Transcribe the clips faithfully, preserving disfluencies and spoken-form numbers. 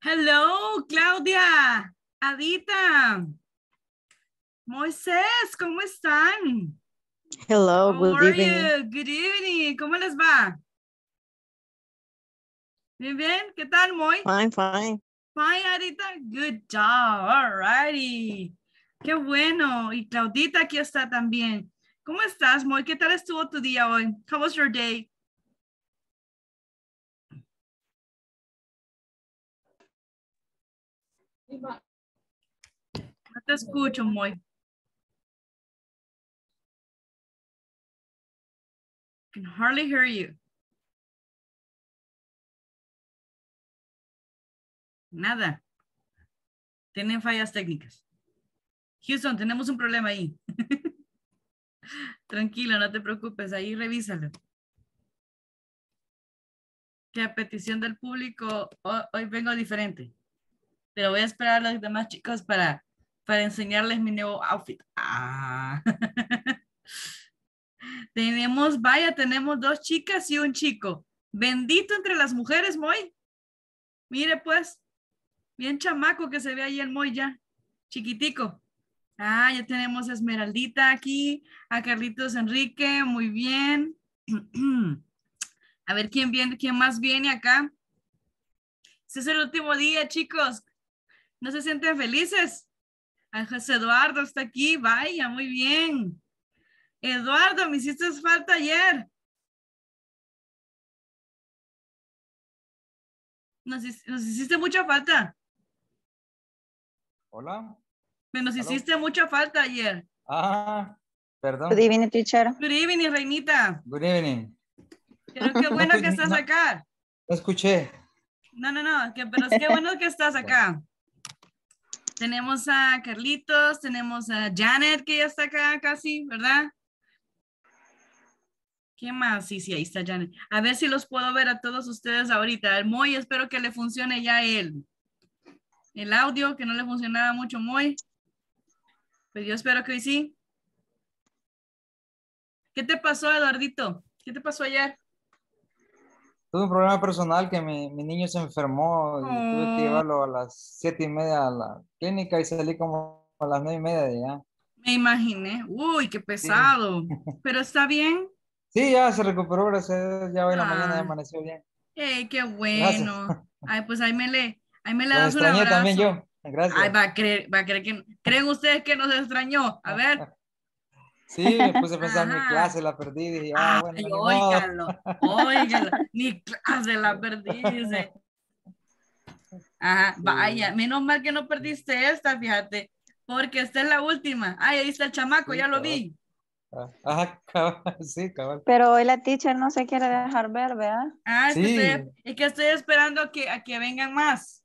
Hello, Claudia, Adita, Moisés, ¿cómo están? Hello, How good evening. You? Good evening, ¿cómo les va? Bien, bien, ¿qué tal, Moy? Fine, fine. Fine, Adita, good job, alrighty. Qué bueno, y Claudita aquí está también. ¿Cómo estás, Moy? ¿Qué tal estuvo tu día hoy? How was your day? No te escucho, Moy. I can hardly hear you. Nada. Tienen fallas técnicas. Houston, tenemos un problema ahí. Tranquilo, no te preocupes. Ahí revísalo. Que a petición del público, hoy vengo diferente. Pero voy a esperar a los demás chicos para, para enseñarles mi nuevo outfit. Ah. tenemos, vaya, tenemos dos chicas y un chico. Bendito entre las mujeres, Moy. Mire, pues, bien chamaco que se ve ahí el Moy ya, chiquitico. Ah, ya tenemos a Esmeraldita aquí, a Carlitos Enrique, muy bien. A ver, ¿quién, viene, quién más viene acá? Este es el último día, chicos. ¿No se sienten felices? Ay, José Eduardo está aquí. Vaya, muy bien. Eduardo, me hiciste falta ayer. Nos, nos hiciste mucha falta. Hola. Me nos Hello. Hiciste mucha falta ayer. Ah, perdón. Good evening, teacher. Good evening, Reinita. Good evening. Pero qué bueno no, que estás no, acá. No escuché. No, no, no. Que, pero es qué bueno que estás acá. Tenemos a Carlitos, tenemos a Janet, que ya está acá casi, ¿verdad? ¿Qué más? Sí, sí, ahí está Janet. A ver si los puedo ver a todos ustedes ahorita. El Moy, espero que le funcione ya el, el audio, que no le funcionaba mucho, Moy. Pues yo espero que hoy sí. ¿Qué te pasó, Eduardito? ¿Qué te pasó ayer? Tuve un problema personal que mi, mi niño se enfermó y oh. tuve que llevarlo a las siete y media a la clínica y salí como a las nueve y media de allá. Me imaginé. Uy, qué pesado. Sí. ¿Pero está bien? Sí, ya se recuperó, gracias a Dios. Ya hoy en ah. la mañana amaneció bien. Hey, ¡qué bueno! Gracias. Ay, pues ahí me le, ahí me le das un abrazo. También yo. Gracias. Ay, va a creer, va a creer que... ¿Creen ustedes que nos extrañó? A ver... Sí, me puse a pensar Ajá. mi clase, la perdí, y dije, ah, bueno. Ay, no, óigalo, óigalo, mi clase la perdí, dice. Ajá, sí. Vaya, menos mal que no perdiste esta, fíjate, porque esta es la última. Ay, ahí está el chamaco, sí, ya cabal. Lo vi. Ajá, cabal, sí, cabal. Pero hoy la teacher no se quiere dejar ver, ¿verdad? Ah, es, sí. que, estoy, es que estoy esperando que, a que vengan más.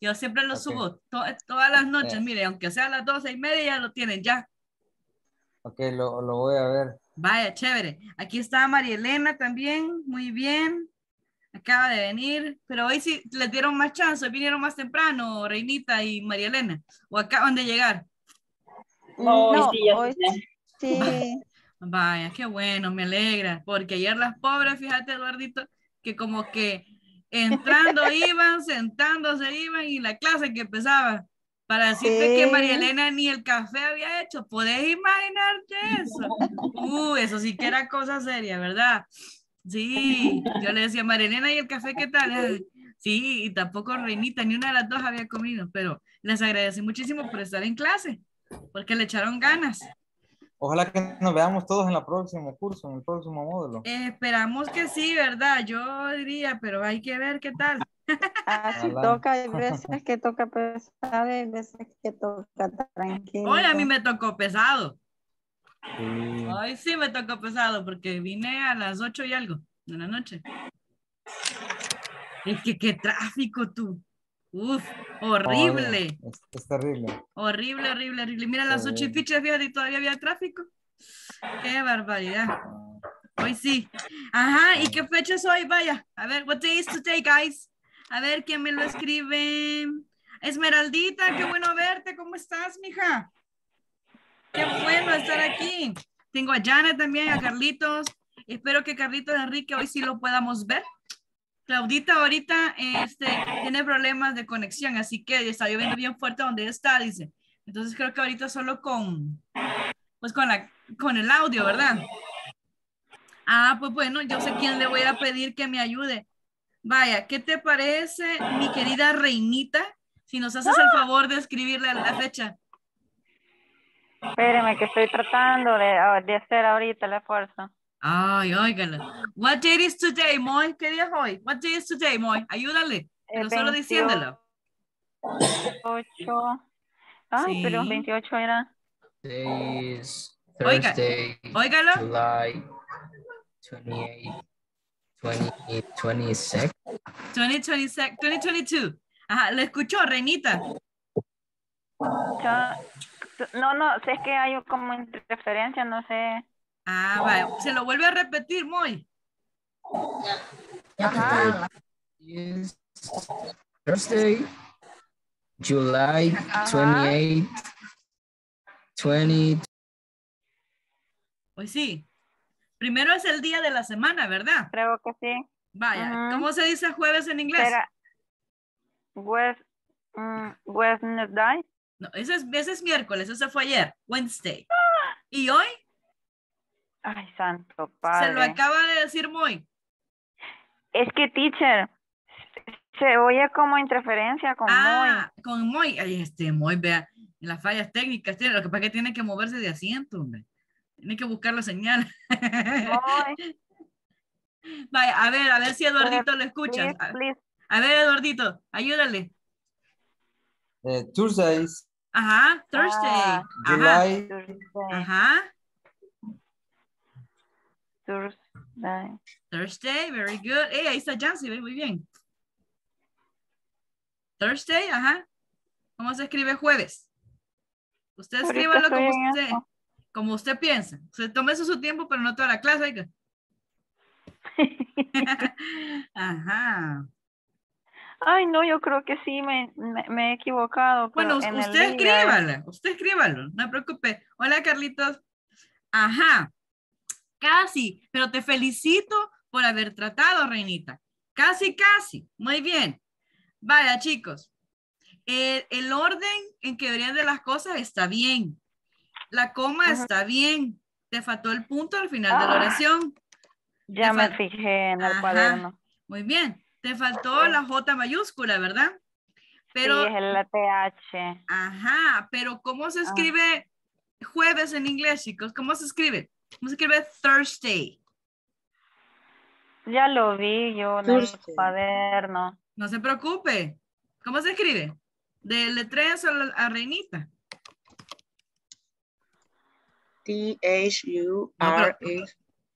Yo siempre lo okay. subo to todas las noches, yeah. mire, aunque sea a las doce y media ya lo tienen, ya. Ok, lo, lo voy a ver. Vaya, chévere. Aquí está María Elena también, muy bien. Acaba de venir, pero hoy sí les dieron más chance, hoy vinieron más temprano, Reinita y María Elena, o acaban de llegar. No, no sí, hoy sí. Vaya, qué bueno, me alegra, porque ayer las pobres, fíjate, Eduardito, que como que... Entrando iban, sentándose iban y la clase que empezaba. Para decirte sí. que María Elena ni el café había hecho. ¿Podés imaginarte eso? Uh, eso sí que era cosa seria, ¿verdad? Sí, yo le decía, María Elena, ¿y el café qué tal? Sí, y tampoco Reinita, ni una de las dos había comido. Pero les agradecí muchísimo por estar en clase, porque le echaron ganas. Ojalá que nos veamos todos en el próximo curso, en el próximo módulo. Eh, esperamos que sí, ¿verdad? Yo diría, pero hay que ver qué tal. Así toca, hay veces que toca pesado, hay veces que toca tranquilo. Hoy a mí me tocó pesado. Sí. Hoy sí me tocó pesado porque vine a las ocho y algo de la noche. Es que qué tráfico tú. Uf, horrible. Oh, es, es terrible. Horrible, horrible, horrible. Mira las ocho y fichas, fíjate, y todavía había tráfico. Qué barbaridad. Hoy sí. Ajá, ¿y qué fecha es hoy? Vaya. A ver, what day is today, guys? A ver, ¿quién me lo escribe? Esmeraldita, qué bueno verte. ¿Cómo estás, mija? Qué bueno estar aquí. Tengo a Jana también, a Carlitos. Espero que Carlitos Enrique hoy sí lo podamos ver. Claudita ahorita este, tiene problemas de conexión, así que está lloviendo bien fuerte donde está, dice. Entonces creo que ahorita solo con, pues con, la, con el audio, ¿verdad? Ah, pues bueno, yo sé quién le voy a pedir que me ayude. Vaya, ¿qué te parece, mi querida Reinita? Si nos haces el favor de escribirle la fecha. Espérame que estoy tratando de, de hacer ahorita el esfuerzo. Ay, óigalo. What day is today, Moy? ¿Qué día es hoy? What day is today, Moy? Ayúdale. No solo diciéndolo. veintiocho. Ay, sí. Pero veintiocho era. Days, Thursday, óigalo. July veintiocho, veinte, veintiséis. veinte, veintiséis, veinte veintidós. Ajá, ¿le escuchó, Reinita? No, no, es que hay como interferencia, no sé. Ah, vale. Se lo vuelve a repetir, Moy. Ajá. Thursday, July veintiocho, veinte. Pues sí. Primero es el día de la semana, ¿verdad? Creo que sí. Vaya, uh-huh. ¿Cómo se dice jueves en inglés? Espera. West, um, Wednesday. No, ese es, ese es miércoles, ese fue ayer. Wednesday. Ah. ¿Y hoy? Ay, santo padre. Se lo acaba de decir Moy. Es que, teacher, se oye como interferencia con ah, Moy. Con Moy. Ay, este Moy, vea, las fallas técnicas. Tiene, lo que pasa es que tiene que moverse de asiento, hombre. Tiene que buscar la señal. Moy. Vaya, a ver, a ver si Eduardito lo escucha. Please, please. A ver, Eduardito, ayúdale. Eh, Thursdays. Ajá, Thursday. Ah, ajá. July. Thursday. Ajá. Thursday. Thursday, very good. Hey, ahí está Jancy, muy bien. Thursday, ajá. ¿Cómo se escribe jueves? Usted escríbalo como usted, como usted piensa. Usted tome eso su tiempo, pero no toda la clase, oiga. Ajá. Ay, no, yo creo que sí, me, me, me he equivocado. Bueno, usted escríbalo, usted escríbalo, no se preocupe. Hola, Carlitos. Ajá. Casi, pero te felicito por haber tratado, Reinita. Casi, casi. Muy bien. Vaya, chicos. El, el orden en que deberían de las cosas está bien. La coma uh-huh. está bien. Te faltó el punto al final ah, de la oración. Ya me fijé en el Ajá. cuaderno. Muy bien. Te faltó la J mayúscula, ¿verdad? Pero, sí, es la T H. Ajá, pero ¿cómo se escribe ah. jueves en inglés, chicos? ¿Cómo se escribe? ¿Cómo se escribe Thursday? Ya lo vi yo en el cuaderno. No se preocupe. ¿Cómo se escribe? ¿De letrezo a Reinita? T H U R E.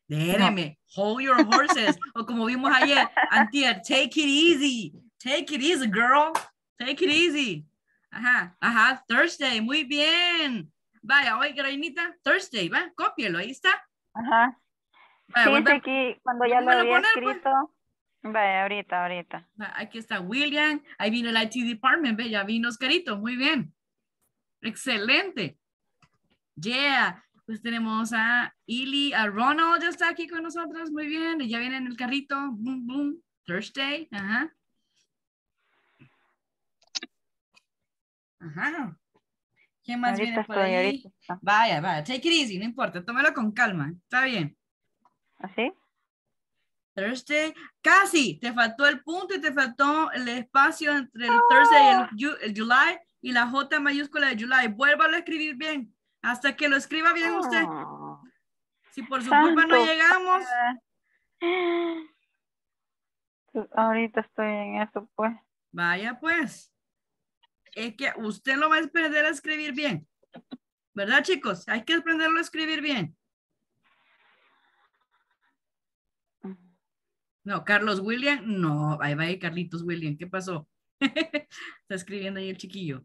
Espérame. Hold your horses. O como vimos ayer, antier, take it easy. Take it easy, girl. Take it easy. Ajá, ajá, Thursday. Muy bien. Vaya, hoy, Reinita, Thursday, ¿va? Cópielo, ahí está. Ajá. Vaya, sí, vuelve... aquí, cuando ya lo había poner, escrito. Pues? Vaya, ahorita, ahorita. Aquí está William, ahí vino el I T Department, ¿ve? Ya vino Oscarito, muy bien. Excelente. Yeah. Pues tenemos a Ili, a Ronald, ya está aquí con nosotros, muy bien. Ya viene en el carrito, boom, boom, Thursday, ajá. Ajá. ¿Quién más ahorita viene por estoy, ahí? Ahorita. Vaya, vaya, take it easy, no importa, tómelo con calma, está bien. ¿Así? Thursday, casi, te faltó el punto y te faltó el espacio entre el oh. Thursday y el, el July y la J mayúscula de July. Vuélvalo a escribir bien, hasta que lo escriba bien usted. Oh. Si por su Santo culpa no llegamos. Ahorita estoy en eso, pues. Vaya, pues. Es que usted lo va a aprender a escribir bien. ¿Verdad, chicos? Hay que aprenderlo a escribir bien. No, Carlos William, no. Ahí va, Carlitos William. ¿Qué pasó? Está escribiendo ahí el chiquillo.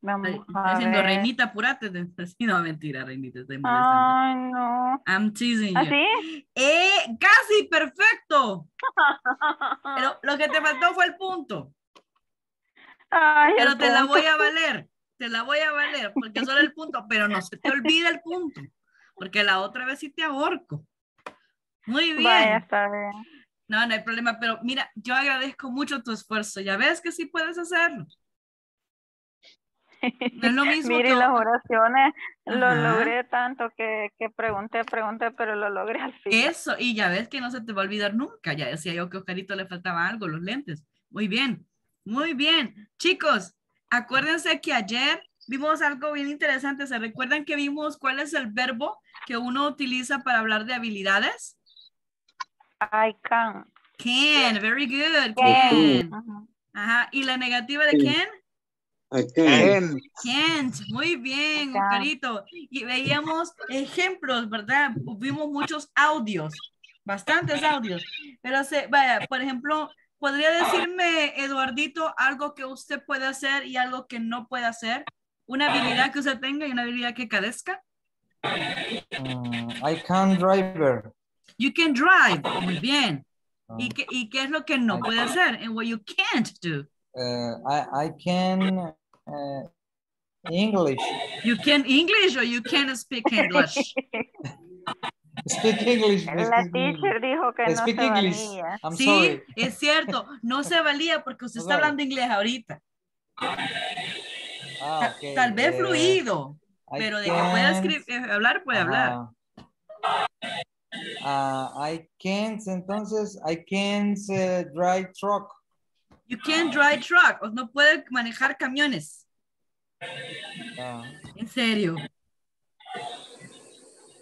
Vamos está diciendo, Reinita, apurate. No, mentira, Reinita, estoy molestando. Ay, no. I'm teasing you. ¿Así? Eh, casi perfecto. Pero lo que te faltó fue el punto. Ay, pero el te punto. la voy a valer. Te la voy a valer, porque solo el punto. Pero no se te olvida el punto. Porque la otra vez sí te ahorco. Muy bien. Vaya, está bien. No, no hay problema. Pero mira, yo agradezco mucho tu esfuerzo. Ya ves que sí puedes hacerlo. No es lo mismo. Mire, que... las oraciones, ajá, lo logré tanto que, que pregunté, pregunté, pero lo logré al fin. Eso, y ya ves que no se te va a olvidar nunca. Ya decía yo que a Oscarito le faltaba algo, los lentes. Muy bien, muy bien. Chicos, acuérdense que ayer vimos algo bien interesante. ¿Se recuerdan que vimos cuál es el verbo que uno utiliza para hablar de habilidades? I can. Can, very good. Can. Ajá, ¿y la negativa de can? I can't. Can't. Muy bien, Oscarito. Y veíamos ejemplos, ¿verdad? Vimos muchos audios, bastantes audios. Pero, se, vaya, por ejemplo, ¿podría decirme, Eduardito, algo que usted puede hacer y algo que no puede hacer? ¿Una habilidad que usted tenga y una habilidad que carezca? Uh, I can't drive. You can drive. Muy bien. Uh, ¿Y, qué, ¿Y qué es lo que no I puede can't. hacer? And what you can't do. Uh, I, I can... Uh, English. You can English or you can speak English? Speak English. La teacher dijo que speak no se English. valía. I'm sí, sorry. Es cierto. No se valía porque usted está hablando inglés ahorita. Ah, okay. Tal vez uh, fluido, I pero de que pueda escribir, hablar, puede uh, hablar. Uh, I can't, entonces, I can't uh, drive truck. You can't drive truck. O no puede manejar camiones. Uh, en serio.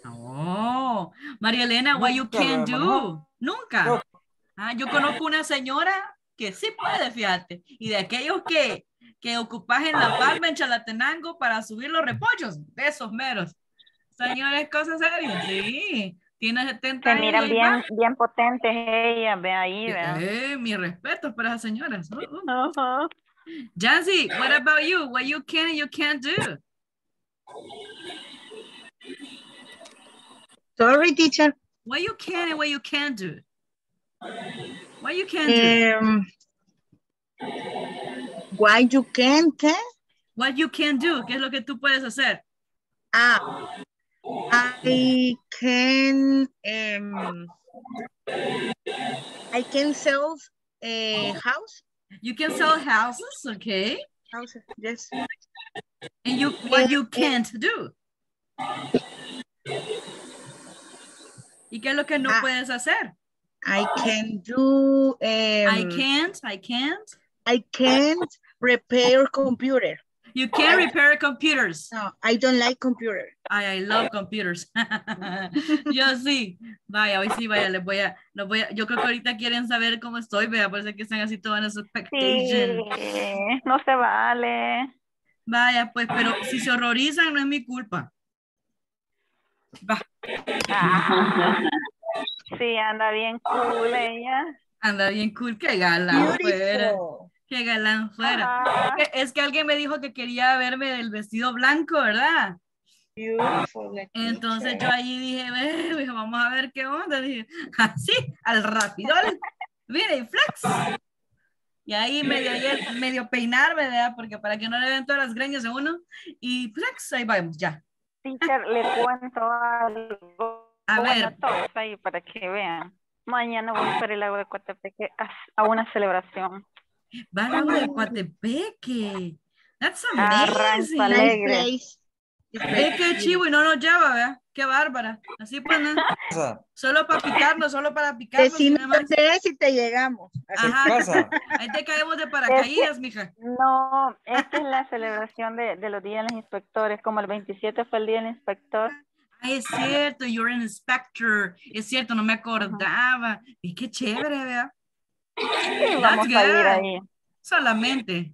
Oh, María Elena, what you can't do. Nunca. Ah, yo conozco una señora que sí puede, fíjate. Y de aquellos que, que ocupas en La Palma, en Chalatenango, para subir los repollos. De esos meros. Señores, cosas serias. Sí. Tiene setenta años. Se miran bien, bien potentes ellas, ve ahí, ¿verdad? Eh, mi respeto para esas señoras. Uh, uh. Uh-huh. Jancy, what about you? What you can and you can't do? Sorry, teacher. What you can and what you can't do? What you can't um, do? Why you can't? ¿Qué? What you can do, ¿qué es lo que tú puedes hacer? Ah. I can um, I can sell a house. You can sell houses, okay? Houses, yes. And you what you can't do. ¿Y qué es lo que no I, puedes hacer? I can do. Um, I can't. I can't. I can't repair computer. You can repair computers. No, I don't like computers. I, I love computers. Yo sí. Vaya, hoy sí, vaya, les voy a, los voy a, yo creo que ahorita quieren saber cómo estoy, vea, parece que están así todas en su expectation. Sí, no se vale. Vaya, pues, pero si se horrorizan, no es mi culpa. Va. Ah, sí, anda bien cool ella. Anda bien cool, qué gala. Qué galán fuera. Ajá. Es que alguien me dijo que quería verme del vestido blanco, ¿verdad? Beautiful. Entonces yo allí dije, vamos a ver qué onda. Dije, así, al rápido. Mire, y flex. Y ahí medio, medio peinarme, ¿verdad? Porque para que no le vean todas las greñas a uno. Y flex, ahí vamos, ya. Teacher, le cuento algo. A bueno, ver. Todos ahí para que vean. Mañana voy para el lago de Coatepeque a una celebración. Va al lago de Coatepeque. That's amazing. Nice place. Ve que chivo y no nos lleva, ¿verdad? Qué bárbara. Así pues, ¿no? Solo para picarnos, solo para picarnos. Decime si te llegamos. Ajá. Ahí te caemos de paracaídas, este, mija. No, esta es la celebración de, de los días de los inspectores. Como el veintisiete fue el día del inspector. Ah, es cierto, you're an inspector. Es cierto, no me acordaba. Y qué chévere, ¿verdad? Sí, vamos a ir ahí. Solamente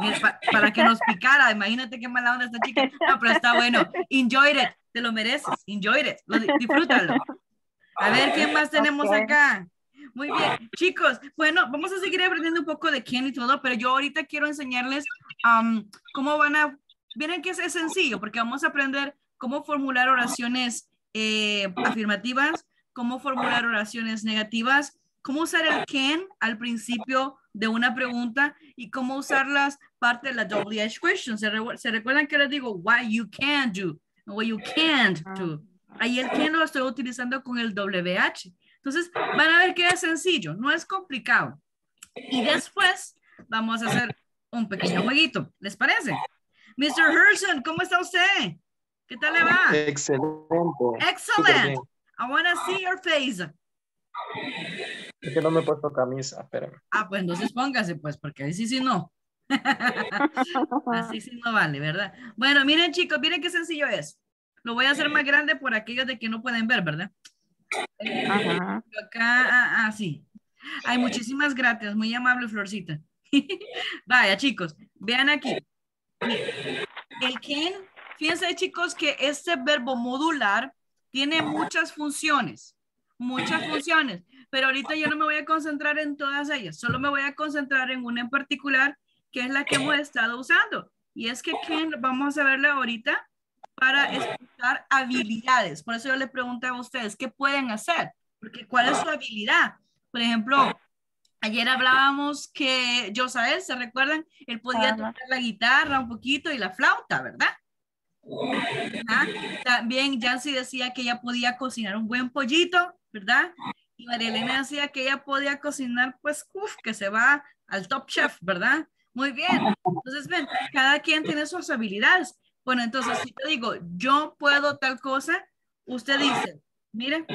mira, pa, para que nos picara, imagínate qué mala onda esta chica, no, pero está bueno, enjoy it, te lo mereces, enjoy it, lo, disfrútalo. A ver, ¿quién más tenemos okay. acá? Muy bien, chicos. Bueno, vamos a seguir aprendiendo un poco de quién y todo, pero yo ahorita quiero enseñarles um, cómo van a... Miren que es, es sencillo, porque vamos a aprender cómo formular oraciones eh, afirmativas, cómo formular oraciones negativas, cómo usar el can al principio de una pregunta y cómo usar las partes de la doble u hache question. ¿Se, re, ¿Se recuerdan que les digo what you can do? What you can't do. Ahí el can lo estoy utilizando con el doble u hache. Entonces van a ver que es sencillo, no es complicado. Y después vamos a hacer un pequeño jueguito. ¿Les parece? mister Herson, ¿cómo está usted? ¿Qué tal le va? Excelente. Excelente. I want to see your face. Es que no me he puesto camisa, espérame. Ah, pues entonces póngase, pues, porque así sí no. Así sí no vale, ¿verdad? Bueno, miren chicos, miren qué sencillo es. Lo voy a hacer más grande por aquellos de que no pueden ver, ¿verdad? Ajá. Acá, así. Ah, ah, hay muchísimas gracias, muy amable Florcita. Vaya chicos, vean aquí. El can, fíjense chicos que este verbo modular tiene muchas funciones, muchas funciones, pero ahorita yo no me voy a concentrar en todas ellas, solo me voy a concentrar en una en particular que es la que hemos estado usando, y es que can vamos a verla ahorita para explicar habilidades. Por eso yo les preguntaba a ustedes qué pueden hacer, porque cuál es su habilidad. Por ejemplo, ayer hablábamos que Josael, ¿se recuerdan? Él podía tocar la guitarra un poquito y la flauta, ¿verdad? ¿Ah? También Yancy decía que ella podía cocinar un buen pollito, ¿verdad? Y María Elena decía que ella podía cocinar, pues, uff, que se va al Top Chef, ¿verdad? Muy bien. Entonces, ven, cada quien tiene sus habilidades. Bueno, entonces, si te digo, yo puedo tal cosa, usted dice, mire,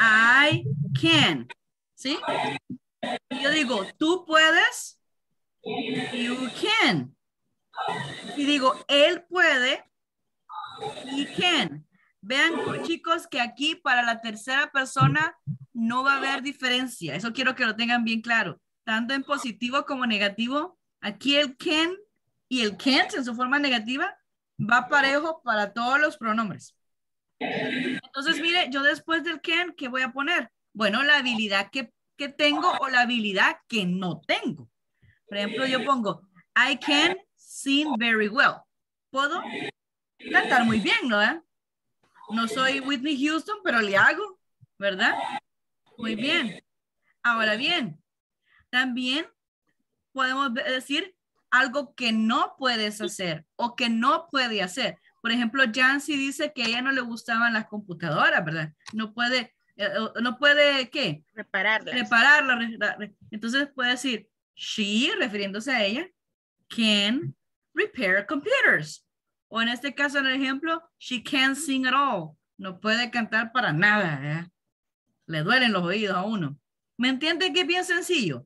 I can, ¿sí? Y yo digo, tú puedes, you can. Y digo, él puede, he can. Vean, chicos, que aquí para la tercera persona no va a haber diferencia. Eso quiero que lo tengan bien claro. Tanto en positivo como negativo. Aquí el can y el can't en su forma negativa va parejo para todos los pronombres. Entonces, mire, yo después del can, ¿qué voy a poner? Bueno, la habilidad que que tengo o la habilidad que no tengo. Por ejemplo, yo pongo, I can sing very well. Puedo cantar muy bien, ¿no? ¿Eh? No soy Whitney Houston, pero le hago, ¿verdad? Muy bien. Ahora bien, también podemos decir algo que no puedes hacer o que no puede hacer. Por ejemplo, Yancy dice que a ella no le gustaban las computadoras, ¿verdad? No puede... no puede, ¿qué? Repararla. Repararla. Entonces puede decir, she, refiriéndose a ella, can repair computers. O en este caso, en el ejemplo, she can't sing at all. No puede cantar para nada. ¿Eh? Le duelen los oídos a uno. ¿Me entienden que es bien sencillo?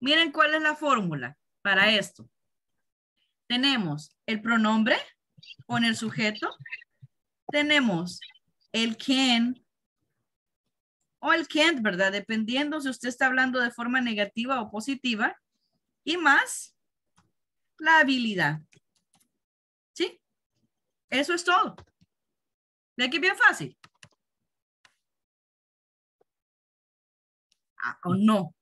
Miren cuál es la fórmula para esto. Tenemos el pronombre con el sujeto. Tenemos el can o el can't, ¿verdad? Dependiendo si usted está hablando de forma negativa o positiva. Y más, la habilidad. ¿Sí? Eso es todo. De aquí bien fácil. Ah, o no.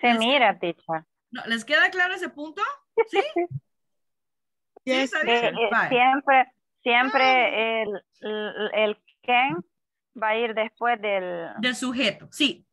Se mira, teacher. No, ¿les queda claro ese punto? ¿Sí? Yes, ¿sí de, eh, siempre, siempre oh. el, el, el can't va a ir después del... del sujeto, sí.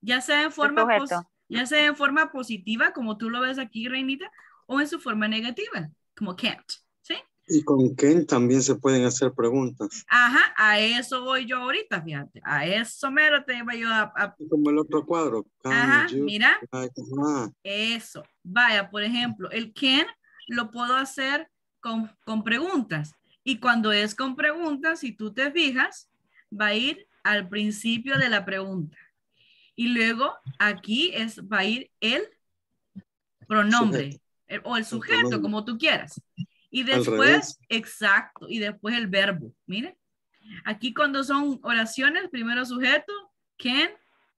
Ya sea, en forma pos, ya sea en forma positiva, como tú lo ves aquí, Reinita, o en su forma negativa, como can't, ¿sí? Y con can también se pueden hacer preguntas. Ajá, a eso voy yo ahorita, fíjate. A eso mero te voy yo a... a... como el otro cuadro. Ajá, you... mira. Ay, ah. Eso. Vaya, por ejemplo, el can lo puedo hacer con, con preguntas. Y cuando es con preguntas, si tú te fijas, va a ir al principio de la pregunta. Y luego aquí es, va a ir el pronombre el, o el sujeto, el como tú quieras. Y después, exacto, y después el verbo. Miren, aquí cuando son oraciones, primero sujeto, can,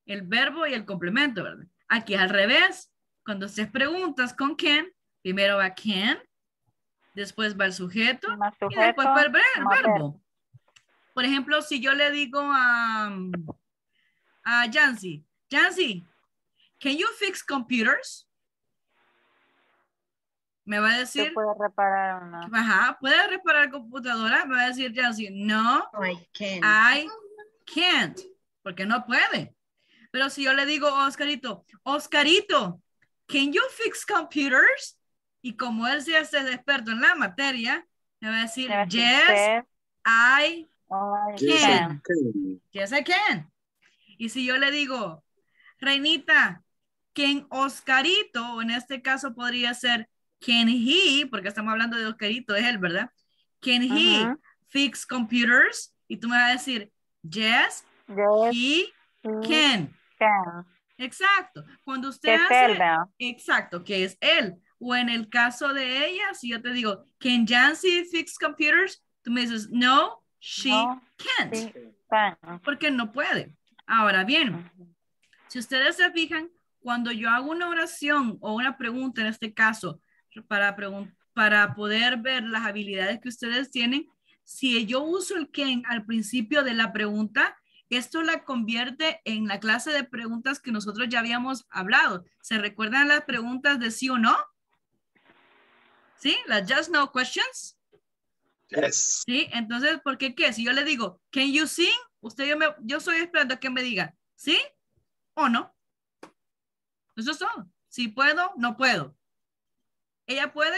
el verbo y el complemento, ¿verdad? Aquí al revés, cuando se preguntas con can, primero va can, después va el sujeto, sujeto y después va el verbo. Por ejemplo, si yo le digo a, Uh, Jancy, Jancy, can you fix computers? Me va a decir. ¿Puede reparar una? Ajá, ¿puede reparar computadora? Me va a decir Jancy, no, I can't. I can't, porque no puede. Pero si yo le digo a Oscarito, Oscarito, can you fix computers? Y como él se hace experto en la materia, me va a decir, yes, I can. Yes, I can. Y si yo le digo, Reinita, can Oscarito, o en este caso podría ser, can he, porque estamos hablando de Oscarito, es él, ¿verdad? Can he uh-huh. fix computers? Y tú me vas a decir, yes, yes he can. can. Exacto. Cuando usted hace, él, ¿no? Exacto, que es él. O en el caso de ella, si yo te digo, can Jancy fix computers? Tú me dices, no, she no, can't. She can. Porque no puede. Ahora bien, uh-huh. si ustedes se fijan, cuando yo hago una oración o una pregunta, en este caso, Para, para poder ver las habilidades que ustedes tienen, si yo uso el can al principio de la pregunta, esto la convierte en la clase de preguntas que nosotros ya habíamos hablado. ¿Se recuerdan las preguntas de sí o no? ¿Sí? Las just no questions. Yes. ¿Sí? Entonces, ¿por qué qué? Si yo le digo, can you sing? Usted, yo, me, yo soy esperando que me diga, ¿sí o no? Eso es todo. Si puedo, no puedo. Ella puede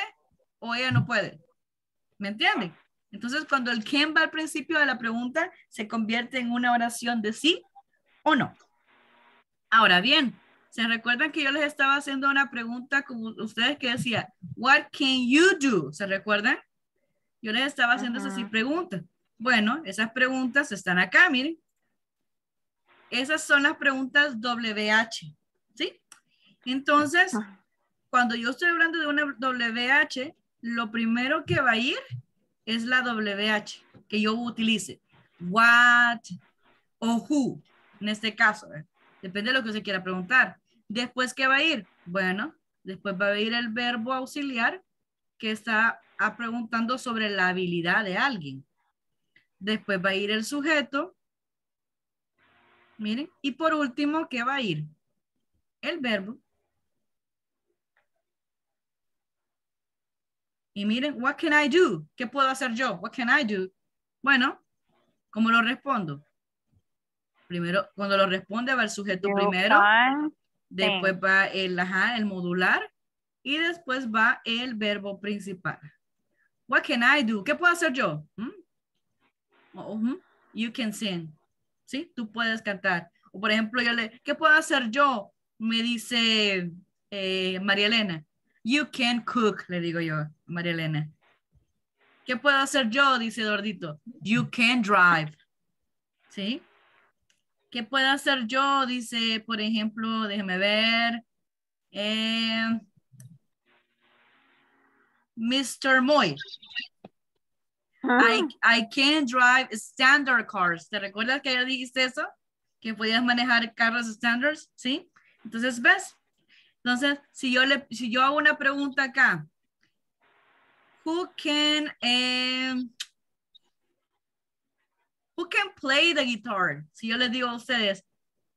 o ella no puede. ¿Me entienden? Entonces, cuando el can va al principio de la pregunta, se convierte en una oración de sí o no. Ahora bien, ¿se recuerdan que yo les estaba haciendo una pregunta con ustedes que decía, what can you do? ¿Se recuerdan? Yo les estaba haciendo uh-huh. esas sí preguntas. Bueno, esas preguntas están acá, miren. Esas son las preguntas W H, ¿sí? Entonces... Uh-huh. Cuando yo estoy hablando de una W H, lo primero que va a ir es la W H que yo utilice. What o who, en este caso. ¿eh? Depende de lo que se quiera preguntar. Después, ¿qué va a ir? Bueno, después va a ir el verbo auxiliar que está preguntando sobre la habilidad de alguien. Después va a ir el sujeto. Miren. Y por último, ¿qué va a ir? El verbo. Y miren, what can I do? ¿Qué puedo hacer yo? What can I do? Bueno, ¿cómo lo respondo? Primero, cuando lo responde va el sujeto you primero. Can. Después va el, ajá, el modular. Y después va el verbo principal. What can I do? ¿Qué puedo hacer yo? ¿Mm? Uh-huh. You can sing. ¿Sí? Tú puedes cantar. O por ejemplo, yo le, ¿qué puedo hacer yo? Me dice eh, María Elena. You can cook, le digo yo, María Elena. ¿Qué puedo hacer yo? Dice Dordito. You can drive. ¿Sí? ¿Qué puedo hacer yo? Dice, por ejemplo, déjeme ver. Eh, mister Moy. Ah. I, I can drive standard cars. ¿Te recuerdas que ayer dijiste eso? Que podías manejar carros standards, ¿sí? Entonces, ¿ves? Entonces, si yo, le, si yo hago una pregunta acá, who can, um, who can play the guitar? Si yo les digo a ustedes,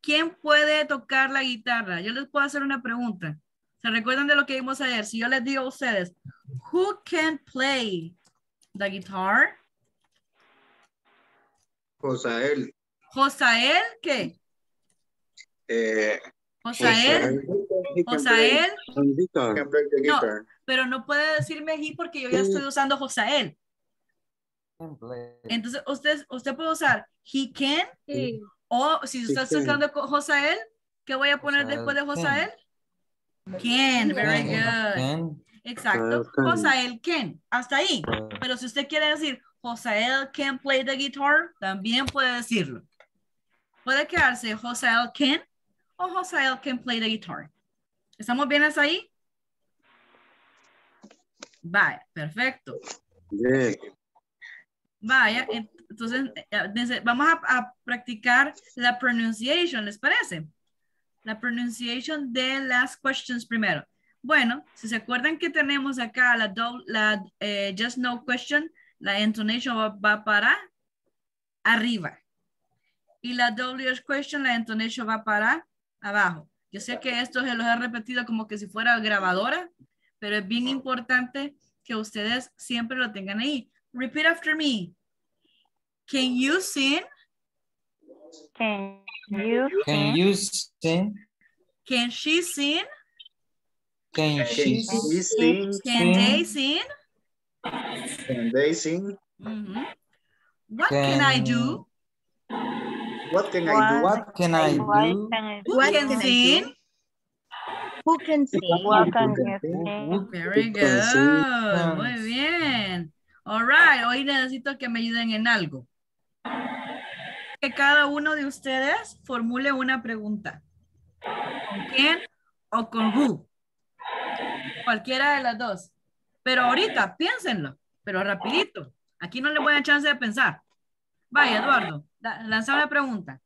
¿quién puede tocar la guitarra? Yo les puedo hacer una pregunta. ¿Se recuerdan de lo que vimos ayer? Si yo les digo a ustedes, who can play the guitar? Josael. ¿Josael qué? Eh... Josael, Josael, no, pero no puede decirme he porque yo ya estoy usando Josael. Entonces usted, usted puede usar he can, sí. O si usted está usando Josael, ¿qué voy a poner Josael después de Josael? Can, can. Very good. Can. Exacto, Josael can, hasta ahí. Pero si usted quiere decir Josael can play the guitar, también puede decirlo. Puede quedarse Josael can. O Josael can play the guitar. ¿Estamos bien hasta ahí? Vaya, perfecto. Yeah. Vaya, entonces vamos a, a practicar la pronunciation, ¿les parece? La pronunciation de las questions primero. Bueno, si se acuerdan que tenemos acá la, do, la eh, just no question, la intonation va, va para arriba. y la W H question, la intonation va para abajo. Yo sé que esto se los he repetido como que si fuera grabadora, pero es bien importante que ustedes siempre lo tengan ahí. Repeat after me. Can you sing? Can you sing? Can you sing? Can she sing? Can she sing? Can they sing? Can they sing? Mm-hmm. What can, can I do? What can what, I do? What can I do? Who can sing? Who can sing? What can I sing? Very good. Muy bien. All right. Hoy necesito que me ayuden en algo. Que cada uno de ustedes formule una pregunta. ¿Con quién o con who? Cualquiera de las dos. Pero ahorita, piénsenlo. Pero rapidito. Aquí no les voy a dar chance de pensar. Vaya, Eduardo. Lanza una pregunta.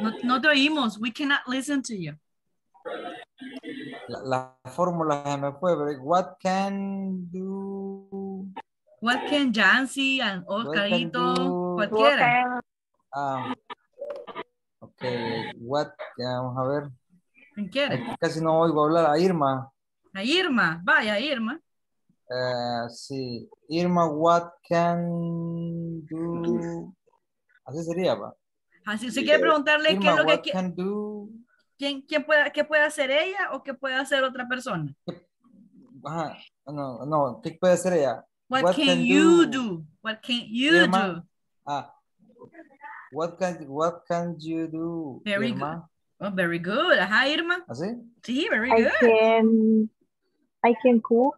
No, no te oímos. We cannot listen to you. La, la fórmula se me fue. What can do? What can Jancy and Oscarito? Cualquiera. Um, ok. What? Vamos a ver. ¿Quién quiere? Casi no oigo hablar a Irma. A Irma, vaya Irma. Uh, sí, Irma, what can do? Así sería, va. Así, si quiere preguntarle Irma, qué es lo what que can do. ¿Quién, quién puede, qué puede hacer ella o qué puede hacer otra persona? Ajá, no, no, ¿qué puede hacer ella? What, what can, can you do? do? What can you Irma? do? Ah, what can, what can you do? Very Irma? good. Oh, very good. Ajá, Irma. ¿Así? Sí, very I good. Can... I can cook,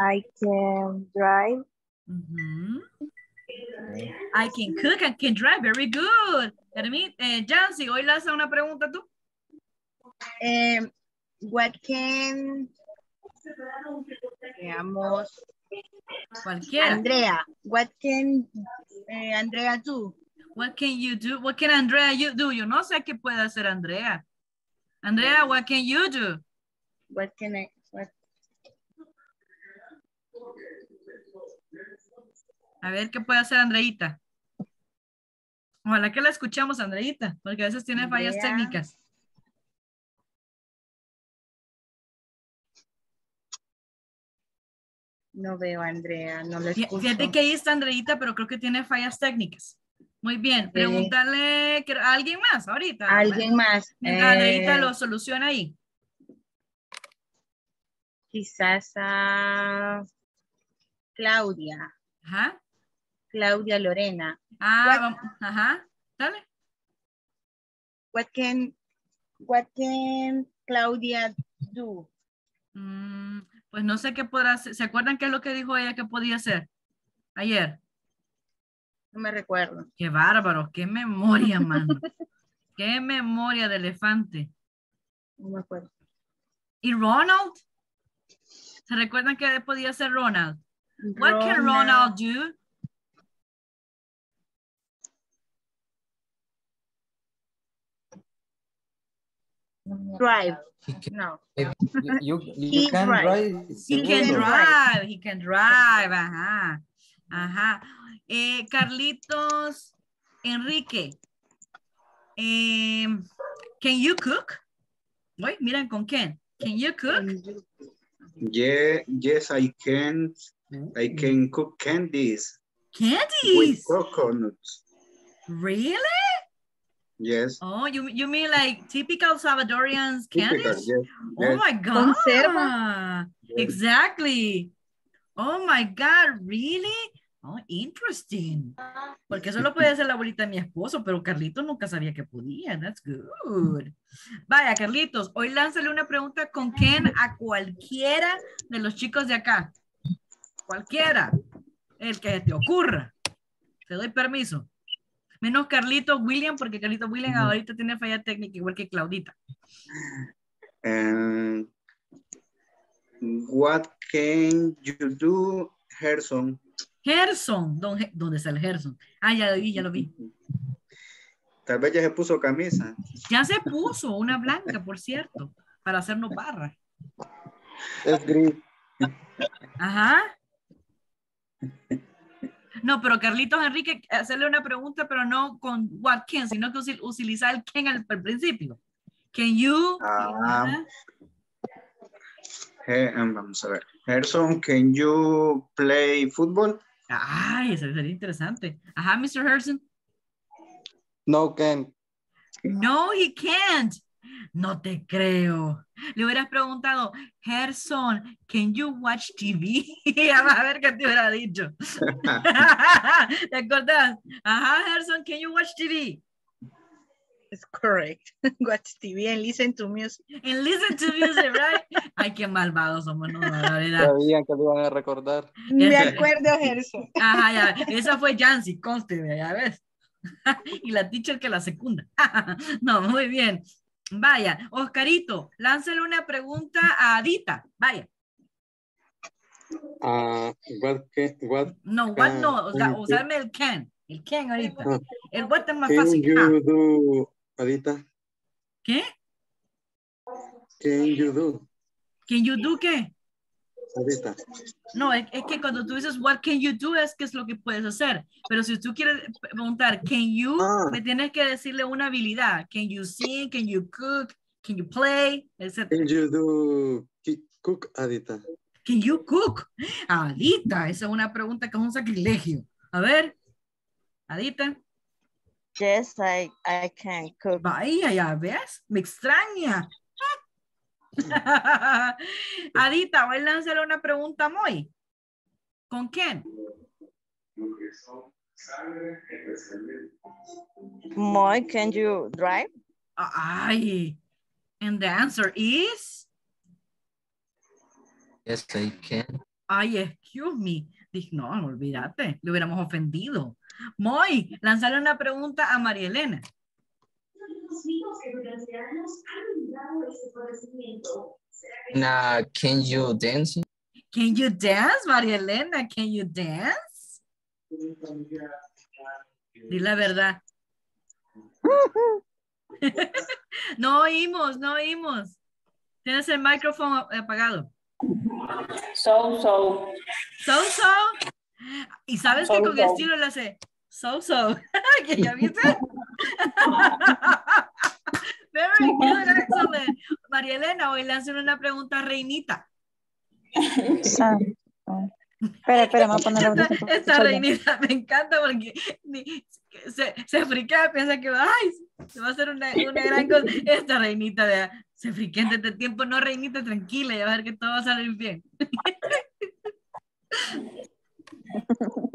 I can drive. Mm-hmm. Okay. I can cook, I can drive, very good. Jancy, eh, hoy lanza una pregunta tú. Um, what can, digamos, cualquiera. Andrea, what can eh, Andrea do? What can you do? What can Andrea you do? Yo no sé qué puede hacer Andrea. Andrea, what can you do? What can I, what? A ver, ¿qué puede hacer Andreita? Ojalá que la escuchamos, Andreita, porque a veces tiene Andrea. fallas técnicas. No veo a Andrea, no la escucho. Fíjate que ahí está Andreita, pero creo que tiene fallas técnicas. Muy bien, sí. Preguntarle a alguien más ahorita. Alguien más. Andreita eh... lo soluciona ahí. Quizás a... Claudia. Ajá. Claudia Lorena. Ah, what, ajá. Dale. What can, what can Claudia do? Mm, pues no sé qué podrá hacer. ¿Se acuerdan qué es lo que dijo ella que podía hacer ayer? No me recuerdo. Qué bárbaro, qué memoria, mano. Qué memoria de elefante. No me acuerdo. ¿Y Ronald? ¿Se recuerdan qué podía hacer Ronald? What can Ronald do? Drive. Can, no. You, you, you can drive. drive. He can drive. He can drive. Ajá. Ajá. Eh, Carlitos, Enrique. Eh, can you cook? Uy, miran con quién. Can you cook? Yeah, yes, I can. I can cook candies. Candies? With coconuts. Really? Yes. Oh, you you mean like typical Salvadorian candies? Typical, yes, oh yes. my God. Conserva. Exactly. Oh my God, really? Oh, interesting. Porque eso lo podía hacer la abuelita de mi esposo, pero Carlitos nunca sabía que podía. That's good. Vaya, Carlitos, hoy lánzale una pregunta con Ken a cualquiera de los chicos de acá. Cualquiera. El que te ocurra. Te doy permiso. Menos Carlitos William, porque Carlitos William ahorita tiene falla técnica, igual que Claudita. Um, what can you do, Gerson? Gerson, ¿Dónde, ¿dónde está el Gerson? Ah, ya lo vi, ya lo vi. Tal vez ya se puso camisa. Ya se puso, una blanca, por cierto, para hacernos barra. Es gris. Ajá. No, pero Carlitos Enrique, hacerle una pregunta, pero no con what can, sino que utilizar el can al, al principio. Can you? Uh, hey, um, vamos a ver. Gerson, can you play football? Ay, eso sería interesante. Ajá, mister Gerson. No can. No, he can't. No te creo. Le hubieras preguntado, Gerson, can you watch T V? Ya vas a ver qué te hubiera dicho. ¿Te acordás? Ajá, Gerson, can you watch T V? It's correct. Watch T V and listen to music. And listen to music, right? Ay, qué malvados somos nosotros, la verdad. Sabían que lo iban a recordar. Me acuerdo, Gerson. Ajá, ya. Esa fue Jancy, conste, ya ves. Y la teacher que la secunda. No, muy bien. Vaya, Oscarito, lánzale una pregunta a Adita, vaya. Uh, what can, what no, what can, no, usa, usarme el can, el can ahorita. Uh, el what es más can fácil. Can you do, Adita? ¿Qué? Can you do. Can you do qué? Adita. No, es, es que cuando tú dices what can you do es que es lo que puedes hacer, pero si tú quieres preguntar can you, ah. me tienes que decirle una habilidad, can you sing, can you cook, can you play, etcétera. Can you do cook, Adita? Can you cook? Adita, esa es una pregunta que es un sacrilegio. A ver, Adita. Yes, I, I can cook. Vaya, ya ves, me extraña. Adita, voy a lanzar una pregunta muy. ¿Con quién? Moy, can you drive? Ay, and the answer is? Yes, I can. Ay, excuse me. Dije, no, olvídate, le hubiéramos ofendido. Moy, lanzarle una pregunta a María Elena. Nah, can you dance? Can you dance, María Elena? Can you dance? Di la verdad. No oímos, no oímos. Tienes el micrófono apagado. So, so. So, so. Y sabes so, que con so. Estilo le hace so, so. ¿Que ya viste? Very good, excellent. María Elena, hoy le hacen una pregunta a Reinita. Espera, espera, vamos a ponerlo. Esta, esta Reinita me encanta porque se, se friquea, piensa que ay, se va a hacer una, una gran cosa. Esta Reinita, de, se friquea desde este tiempo. No, Reinita, tranquila, ya va a ver que todo va a salir bien.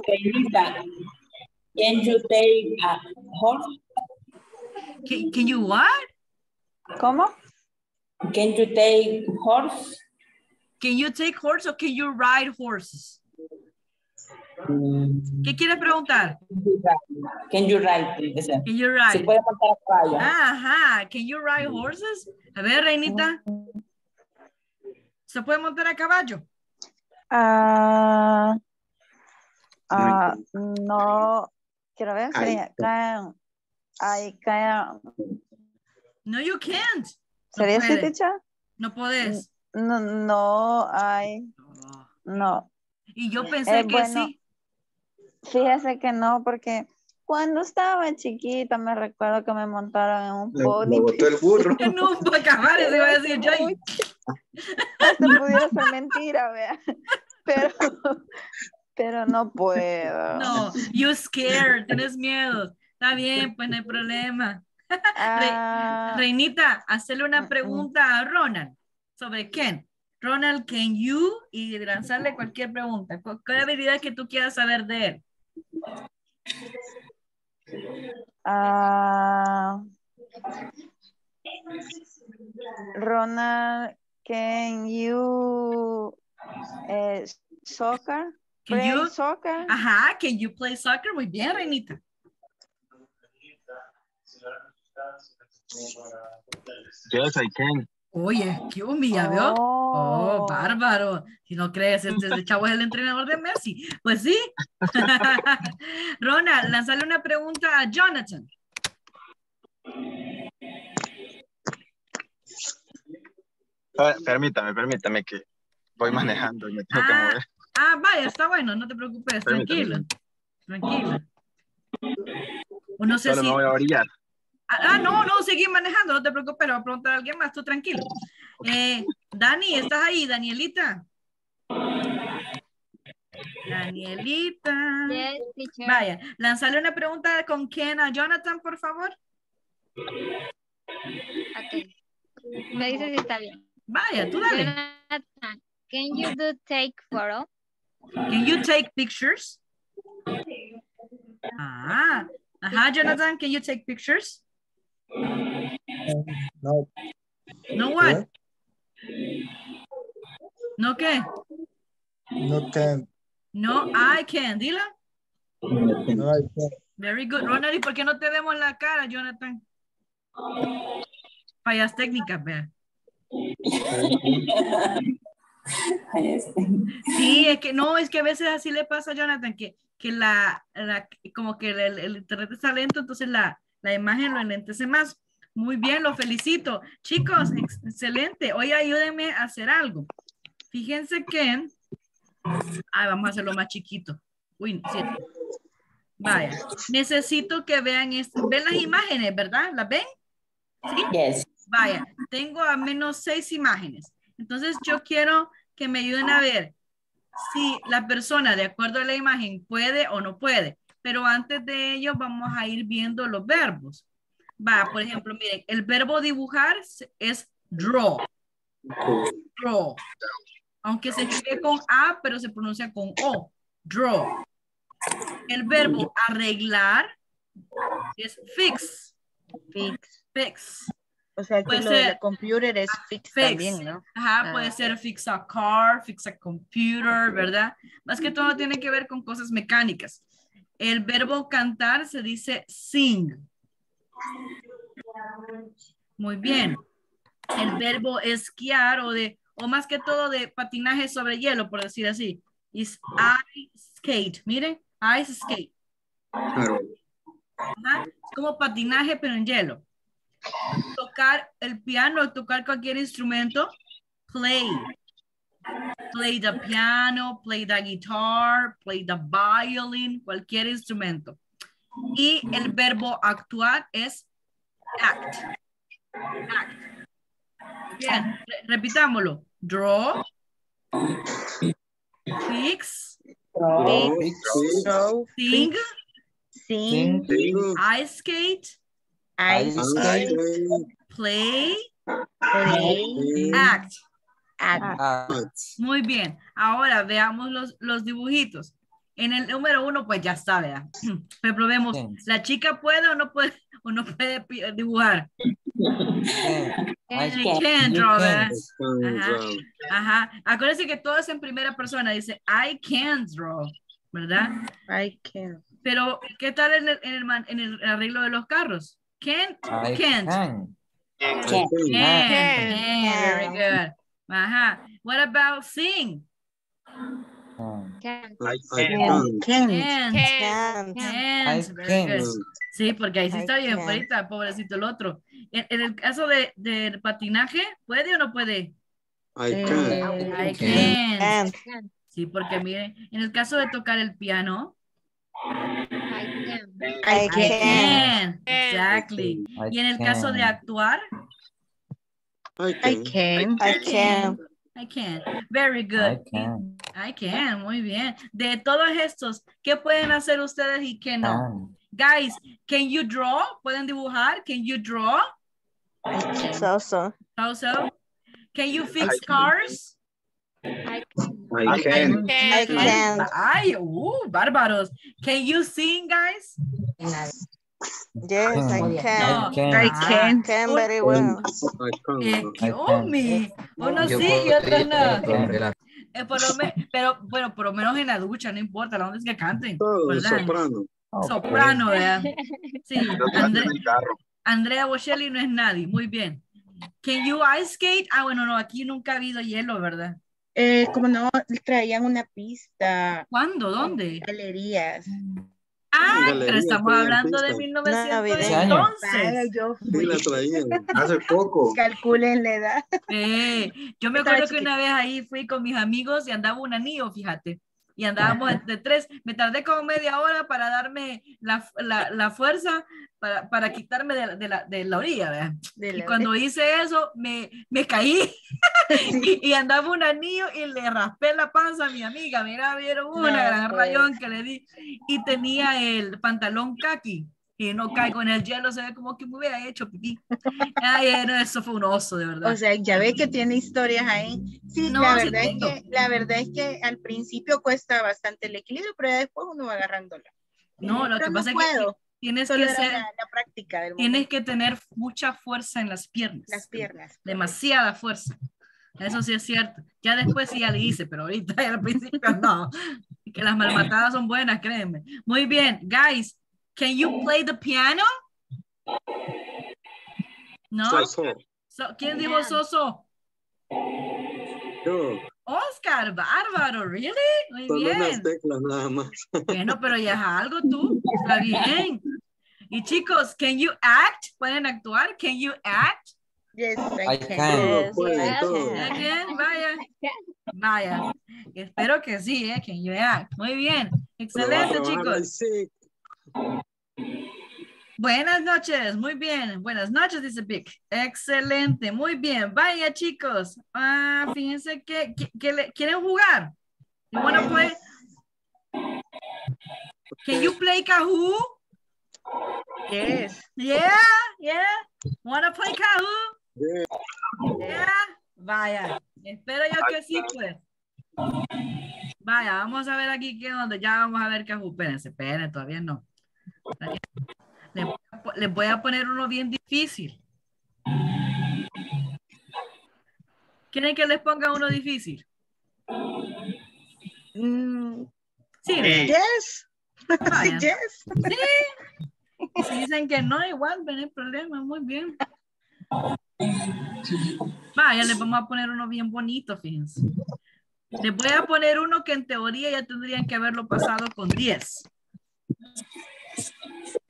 Reinita, can you take a horse? Can, can you what? ¿Cómo? Can you take horse? Can you take horse or can you ride horses? Mm. ¿Qué quieres preguntar? Can you ride? Can you ride? Se puede montar a caballo. Ajá. Can you ride horses? A ver, Reinita. ¿Se puede montar a caballo? Ah, uh, uh, no. Quiero ver. Can, I can. No, you can't. No ¿Sería así, teacher? No podés. No, no, ay, no. Y yo pensé eh, que bueno, sí. Fíjese que no, porque cuando estaba chiquita me recuerdo que me montaron en un pony. Me botó el burro. No, para acabar, se iba a decir yo. Hasta pudiera ser mentira, vea. Pero, pero no puedo. No, you're scared, tienes miedo. Está bien, pues no hay problema. Ah. Re, Reinita, hacerle una pregunta a Ronald sobre quién. Ronald, can you? Y lanzarle cualquier pregunta. ¿Cuál habilidad que tú quieras saber de él? Ah. Ronald, can you eh, soccer? Can play you? Soccer? Ajá, can you play soccer? Muy bien, Reinita. Yes, I can. Oye, qué humilla, ¿vio? Oh, bárbaro. Si no crees, este chavo es el entrenador de Messi. Pues sí. Ronald, lanzale una pregunta a Jonathan. Ah, permítame, permítame que voy manejando y me tengo ah, que mover. Ah, vaya, está bueno, no te preocupes, tranquilo. Tranquilo. No sé Solo si... me voy a orillar. Ah, no, no, seguí manejando, no te preocupes, voy a preguntar a alguien más, tú tranquilo. Eh, Dani, ¿estás ahí, Danielita? Danielita. Yes, vaya, lanzarle una pregunta con Ken a Jonathan, por favor. Okay. Me dice si está bien. Vaya, tú dale. Jonathan, can you do take photo? Can you take pictures? Ah, ajá, Jonathan, can you take pictures? No. No what? No qué? No can. No, I can. Dila. No, I can. Very good. Ronald, ¿y por qué no te vemos la cara, Jonathan? Fallas técnicas, vea. Sí, es que no, es que a veces así le pasa a Jonathan, que, que la, la, como que el, el internet está lento, entonces la, la imagen lo enlentece más. Muy bien, lo felicito. Chicos, ex, excelente. Hoy ayúdenme a hacer algo. Fíjense que... Ah, vamos a hacerlo más chiquito. Uy, sí. Vaya, necesito que vean esto. ¿Ven las imágenes, verdad? ¿Las ven? Sí. Yes. Vaya, tengo al menos seis imágenes. Entonces yo quiero que me ayuden a ver si la persona, de acuerdo a la imagen, puede o no puede. Pero antes de ello vamos a ir viendo los verbos. Va, por ejemplo, miren, el verbo dibujar es draw. Draw. Aunque se escribe con A, pero se pronuncia con O. Draw. El verbo arreglar es fix. Fix. Fix. O sea, que lo del computer es fix, fix también, ¿no? Ajá, ah. Puede ser fix a car, fix a computer, ¿verdad? Más que todo tiene que ver con cosas mecánicas. El verbo cantar se dice sing. Muy bien. El verbo esquiar o de... o más que todo de patinaje sobre hielo, por decir así. Is ice skate. Miren, ice skate. Claro. Ajá. Es como patinaje, pero en hielo. Tocar el piano, tocar cualquier instrumento. Play. Play the piano, play the guitar, play the violin, cualquier instrumento. Y el verbo actuar es act. Act. Bien, repitámoslo. Draw, fix, draw, fix, draw, sing, sing, sing, ice skate, ice skate, play, play, act, act. Muy bien. Ahora veamos los, los dibujitos. En el número uno, pues ya está, ¿verdad? Pero probemos. ¿La chica puede o no puede o no puede dibujar? Can draw, ¿verdad? Ajá. Ajá. Acuérdense que todo es en primera persona. Dice, I can draw, ¿verdad? I can. Pero, ¿qué tal en el, en el, en el arreglo de los carros? Can't. I can't. Can. Can. Can. Can. Very good. Ajá. What about sing? Can. Like can. Can. Can. Can. Can. Can. Sí, porque ahí sí está bien, ahorita, pobrecito el otro. En, en el caso de, de patinaje, ¿puede o no puede? I can. I can. Can. Sí, porque miren, en el caso de tocar el piano. I can. I can. I can. Exactly. I y en el caso de actuar. I can. I can. I can. I can. Very good. I can. I can. Muy bien. De todos estos, ¿qué pueden hacer ustedes y qué no? Guys, can you draw? ¿Pueden dibujar? Can you draw? So, so. So, so. Can you fix cars? I can. I can. I can. Ay, uh, bárbaros. Can you sing, guys? Yes. Yes, I can. No. I can. I can very well. Excuse me. Uno sí y otro no. Eh, por lo me, pero bueno, por lo menos en la ducha, no importa, la onda es que canten. Soprano. Soprano, ¿verdad? Sí. André, Andrea Bocelli no es nadie. Muy bien. Can you ice skate? Ah, bueno, no, aquí nunca ha habido hielo, ¿verdad? Eh, como no, traían una pista. ¿Cuándo? ¿Dónde? Galerías. Ah, pero estamos hablando de mil novecientos entonces. Yo fui. Sí, la traían hace poco. Calculen la edad. Eh, yo me acuerdo que una vez ahí fui con mis amigos y andaba un anillo, fíjate. Y andábamos de tres. Me tardé como media hora para darme la, la, la fuerza para, para quitarme de la, de la, de la orilla, ¿verdad? De la y cuando orilla. Hice eso, me, me caí. Sí. y, y andaba un anillo y le raspé la panza a mi amiga. Mira, vieron una no, gran pues. rayón que le di. Y tenía el pantalón caqui. Y no caigo en el hielo, se ve como que me hubiera hecho pipí. Ay, no, eso fue un oso, de verdad. O sea, ya ves que tiene historias ahí. Sí, no, la, verdad es que, la verdad es que al principio cuesta bastante el equilibrio, pero ya después uno va agarrándola. No, lo que pasa es que tienes que ser, la, la práctica del tienes que tener mucha fuerza en las piernas. Las piernas. Demasiada fuerza. Eso sí es cierto. Ya después sí ya le hice, pero ahorita al principio no. Que las malmatadas son buenas, créeme. Muy bien, guys. Can you play the piano? No. So, so. So, ¿quién dijo Soso? Yo. Oscar, bárbaro, really? Muy Solo bien. Unas teclas nada más. Bueno, pero ya es algo tú. Está bien. Y chicos, can you act? ¿Pueden actuar? Can you act? Yes, I can. Can. Todo, yes, todo. Again, vaya. Vaya. Espero que sí, ¿eh? Can you act? Muy bien. Excelente, chicos. Buenas noches, muy bien. Buenas noches, dice Vic. Excelente, muy bien. Vaya, chicos. Ah, fíjense que, que, que le, quieren jugar. You wanna play? Can you play Kahoot? Yes. Yeah, yeah. Wanna play Kahoot? Yeah. Vaya. Espero yo que sí, pues. Vaya, vamos a ver aquí que donde ya vamos a ver Kahoot. Espérense, espérense, todavía no. Les voy, a, les voy a poner uno bien difícil. ¿Quieren que les ponga uno difícil? Mm, sí. Eh. Yes. Vaya. Yes. Sí. Si dicen que no, igual ven el problema. Muy bien. Vaya, les vamos a poner uno bien bonito, fíjense. Les voy a poner uno que en teoría ya tendrían que haberlo pasado con diez.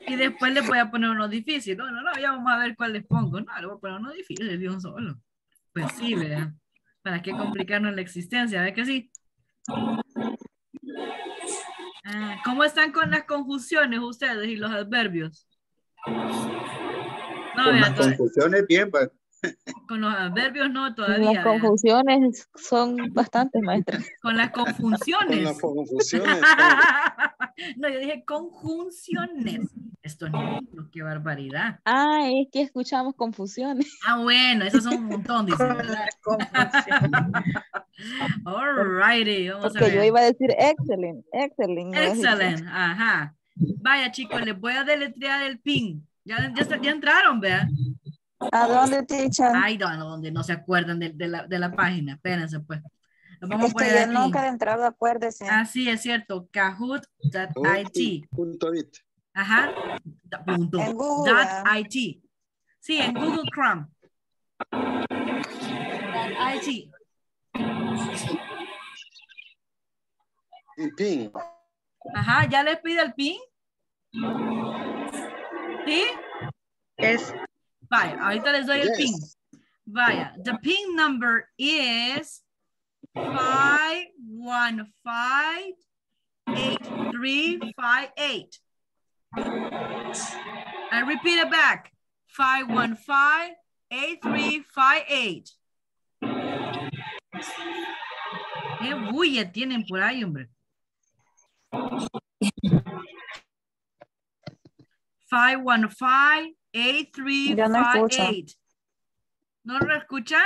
Y después les voy a poner uno difícil. No, no, no, ya vamos a ver cuál les pongo. No, le voy a poner uno difícil de un solo. Pues sí, ¿verdad? ¿Para qué complicarnos la existencia? ¿Ves que sí? Ah, ¿cómo están con las conjunciones ustedes y los adverbios? No, con las conjunciones bien, pa. Con los adverbios no todavía. Las conjunciones ¿verdad? Son bastantes, maestras. Con las conjunciones. Con las conjunciones. No, yo dije conjunciones. Esto no, qué barbaridad. Ah, es que escuchamos confusiones. Ah, bueno, esos son un montón, dicen, ¿verdad? All righty, vamos Porque a ver. Yo iba a decir excellent, excellent. Excellent, ¿no? Ajá. Vaya, chicos, les voy a deletrear el pin. Ya, ya, ya entraron, ¿verdad? ¿A dónde te echan? Ay, no, donde no se acuerdan de, de, la, de la página. Espérense, pues. Lo vamos es a poner que yo aquí. Nunca he entrado, acuérdese. Ah, sí, es cierto. Kahoot punto I T. Punto it. Ajá. Punto. En Google. .it. Sí, en Google Chrome. .it. Y pin. Ajá, ¿ya les pide el pin? ¿Sí? Es... Vaya, ahorita les doy el yes. pin. Vaya, the pin number is five one five eight three five eight. I repeat it back. five one five eight three five eight. Qué bulla tienen por ahí, hombre. five one five eight three five eight. ¿No lo escucha?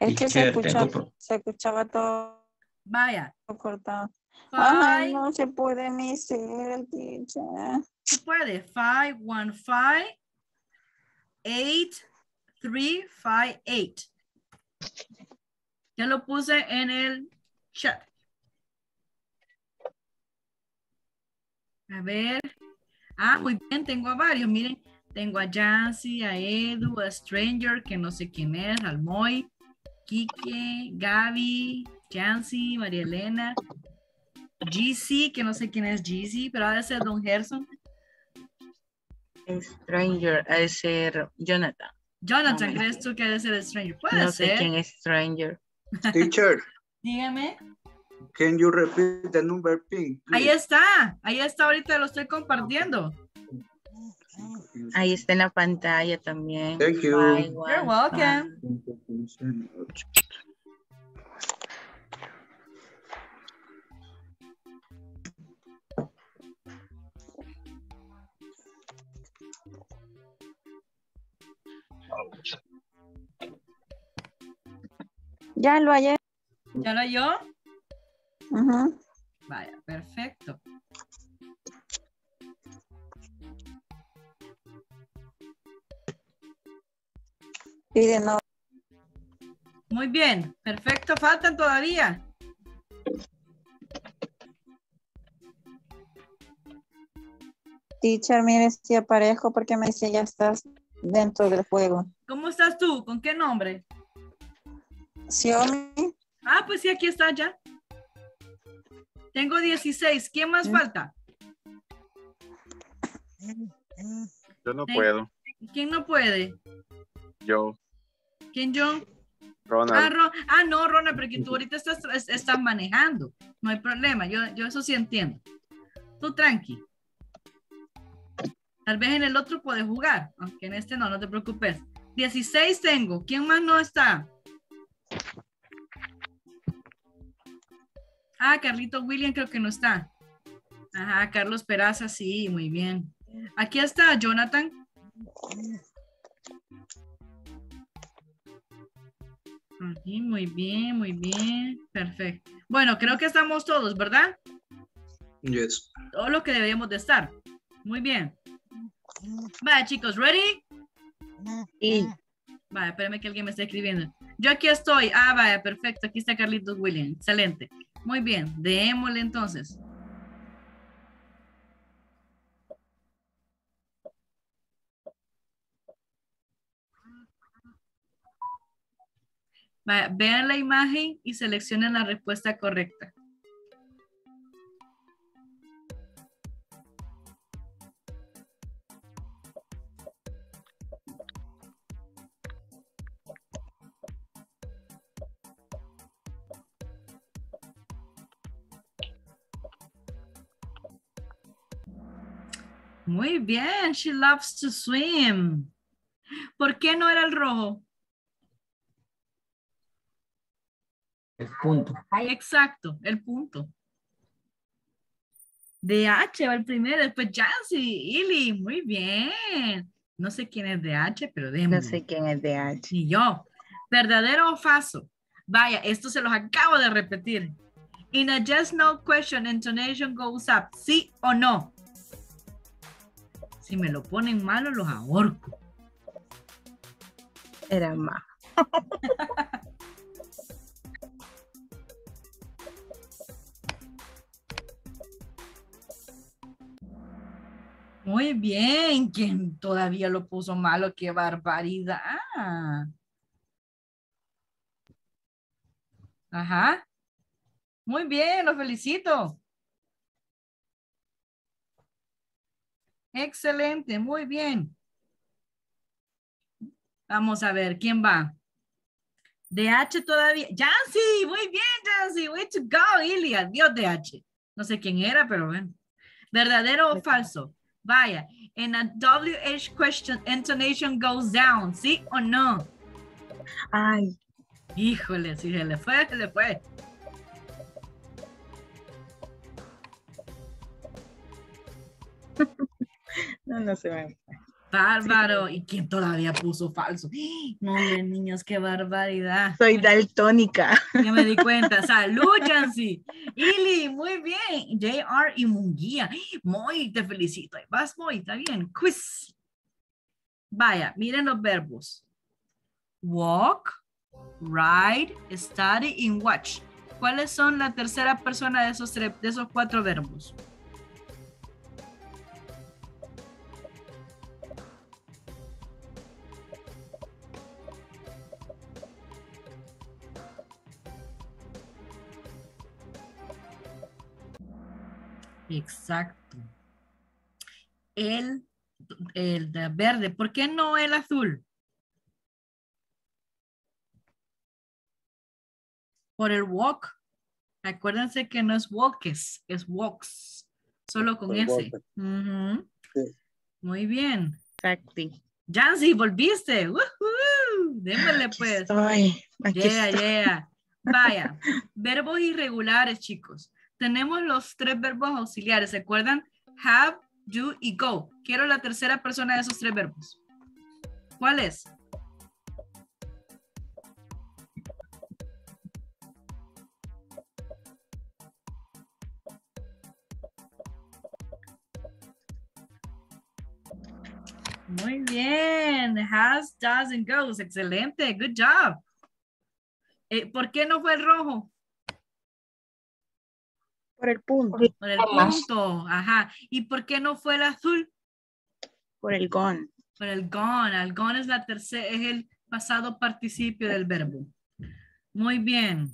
Es que se escuchaba, se escuchaba todo. Vaya. Cortado. Ay, no se puede ni seguir el teacher. Se puede. five one five eight three five eight. Ya lo puse en el chat. A ver. Ah, muy bien, tengo a varios, miren, tengo a Yancy, a Edu, a Stranger, que no sé quién es, al Moy, Quique, Gaby, Yancy, María Elena, G C, que no sé quién es G C, pero ha de ser Don Gerson. Stranger, ha de ser Jonathan. Jonathan, no, ¿crees tú que ha de ser Stranger? Puede no ser. No sé quién es Stranger. Teacher. Dígame. Can you repeat the number pin? Ahí está, ahí está, ahorita lo estoy compartiendo. Ahí está en la pantalla también. Thank you. Bye, bye. You're welcome. Ya lo hallé. ¿Ya lo halló? Uh-huh. Vaya, perfecto. Y de nuevo. Muy bien, perfecto. Faltan todavía. Teacher, mire si aparezco porque me dice ya estás dentro del juego. ¿Cómo estás tú? ¿Con qué nombre? Xiaomi. Ah, pues sí, aquí está ya. Tengo dieciséis. ¿Quién más falta? Yo no Tengo. puedo. ¿Quién no puede? Yo. ¿Quién yo? Ronald. Ah, Ron, ah no, Ronald, porque tú ahorita estás, estás manejando. No hay problema. Yo, yo eso sí entiendo. Tú tranqui. Tal vez en el otro puedes jugar, aunque en este no, no te preocupes. dieciséis tengo. ¿Quién más no está? Ah, Carlito William creo que no está. Ajá, Carlos Peraza, sí, muy bien. Aquí está Jonathan. Aquí, muy bien, muy bien. Perfecto. Bueno, creo que estamos todos, ¿verdad? Yes. Todo lo que deberíamos de estar. Muy bien. Vaya, chicos, ¿ready? Sí. Vaya, espérame que alguien me está escribiendo. Yo aquí estoy. Ah, vaya, perfecto. Aquí está Carlitos William. Excelente. Muy bien. Démosle entonces. Vaya, vean la imagen y seleccionen la respuesta correcta. Muy bien, she loves to swim. ¿Por qué no era el rojo? El punto. Exacto, el punto. D H va el primero, después Jancy, Ili, muy bien. No sé quién es D H, pero déjame. No sé quién es D H. Y yo. ¿Verdadero o falso? Vaya, esto se los acabo de repetir. In a yes no question, intonation goes up. ¿Sí o no? Si me lo ponen malo, los ahorco. Era malo. Muy bien. ¿Quién todavía lo puso malo? ¡Qué barbaridad! Ajá. Muy bien, los felicito. Excelente, muy bien. Vamos a ver, ¿quién va? D H todavía. ¡Yancy! Muy bien, Yancy. Way to go, Ili. Adiós, D H. No sé quién era, pero bueno. ¿Verdadero o falso? Vaya. En a W H question, intonation goes down. ¿Sí o no? Ay. Híjole, si se le fue, se le fue. No, no se ve. Bárbaro. ¿Y quién todavía puso falso? No, niños, qué barbaridad. Soy daltónica. Ya me di cuenta. Salud, Jancy. Ili, muy bien. J R y Munguía. Muy, te felicito. Vas muy, está bien. Quiz. Vaya, miren los verbos. Walk, ride, study y watch. ¿Cuáles son la tercera persona de esos, tres, de esos cuatro verbos? Exacto. El, el verde. ¿Por qué no el azul? Por el walk. Acuérdense que no es walks, es walks. Solo con ese. Uh-huh. Sí. Muy bien. Exactly. Yancy, volviste. ¡Woohoo! Démosle pues. Estoy. Aquí yeah, estoy. yeah. Vaya. Verbos irregulares, chicos. Tenemos los tres verbos auxiliares. ¿Se acuerdan? Have, do y go. Quiero la tercera persona de esos tres verbos. ¿Cuál es? Muy bien. Has, does and goes. Excelente. Good job. Eh, ¿Por qué no fue el rojo? Por el punto. Por el punto. Ajá. ¿Y por qué no fue el azul? Por el gone. Por el gone. El gone es, la tercera, es el pasado participio del verbo. Muy bien.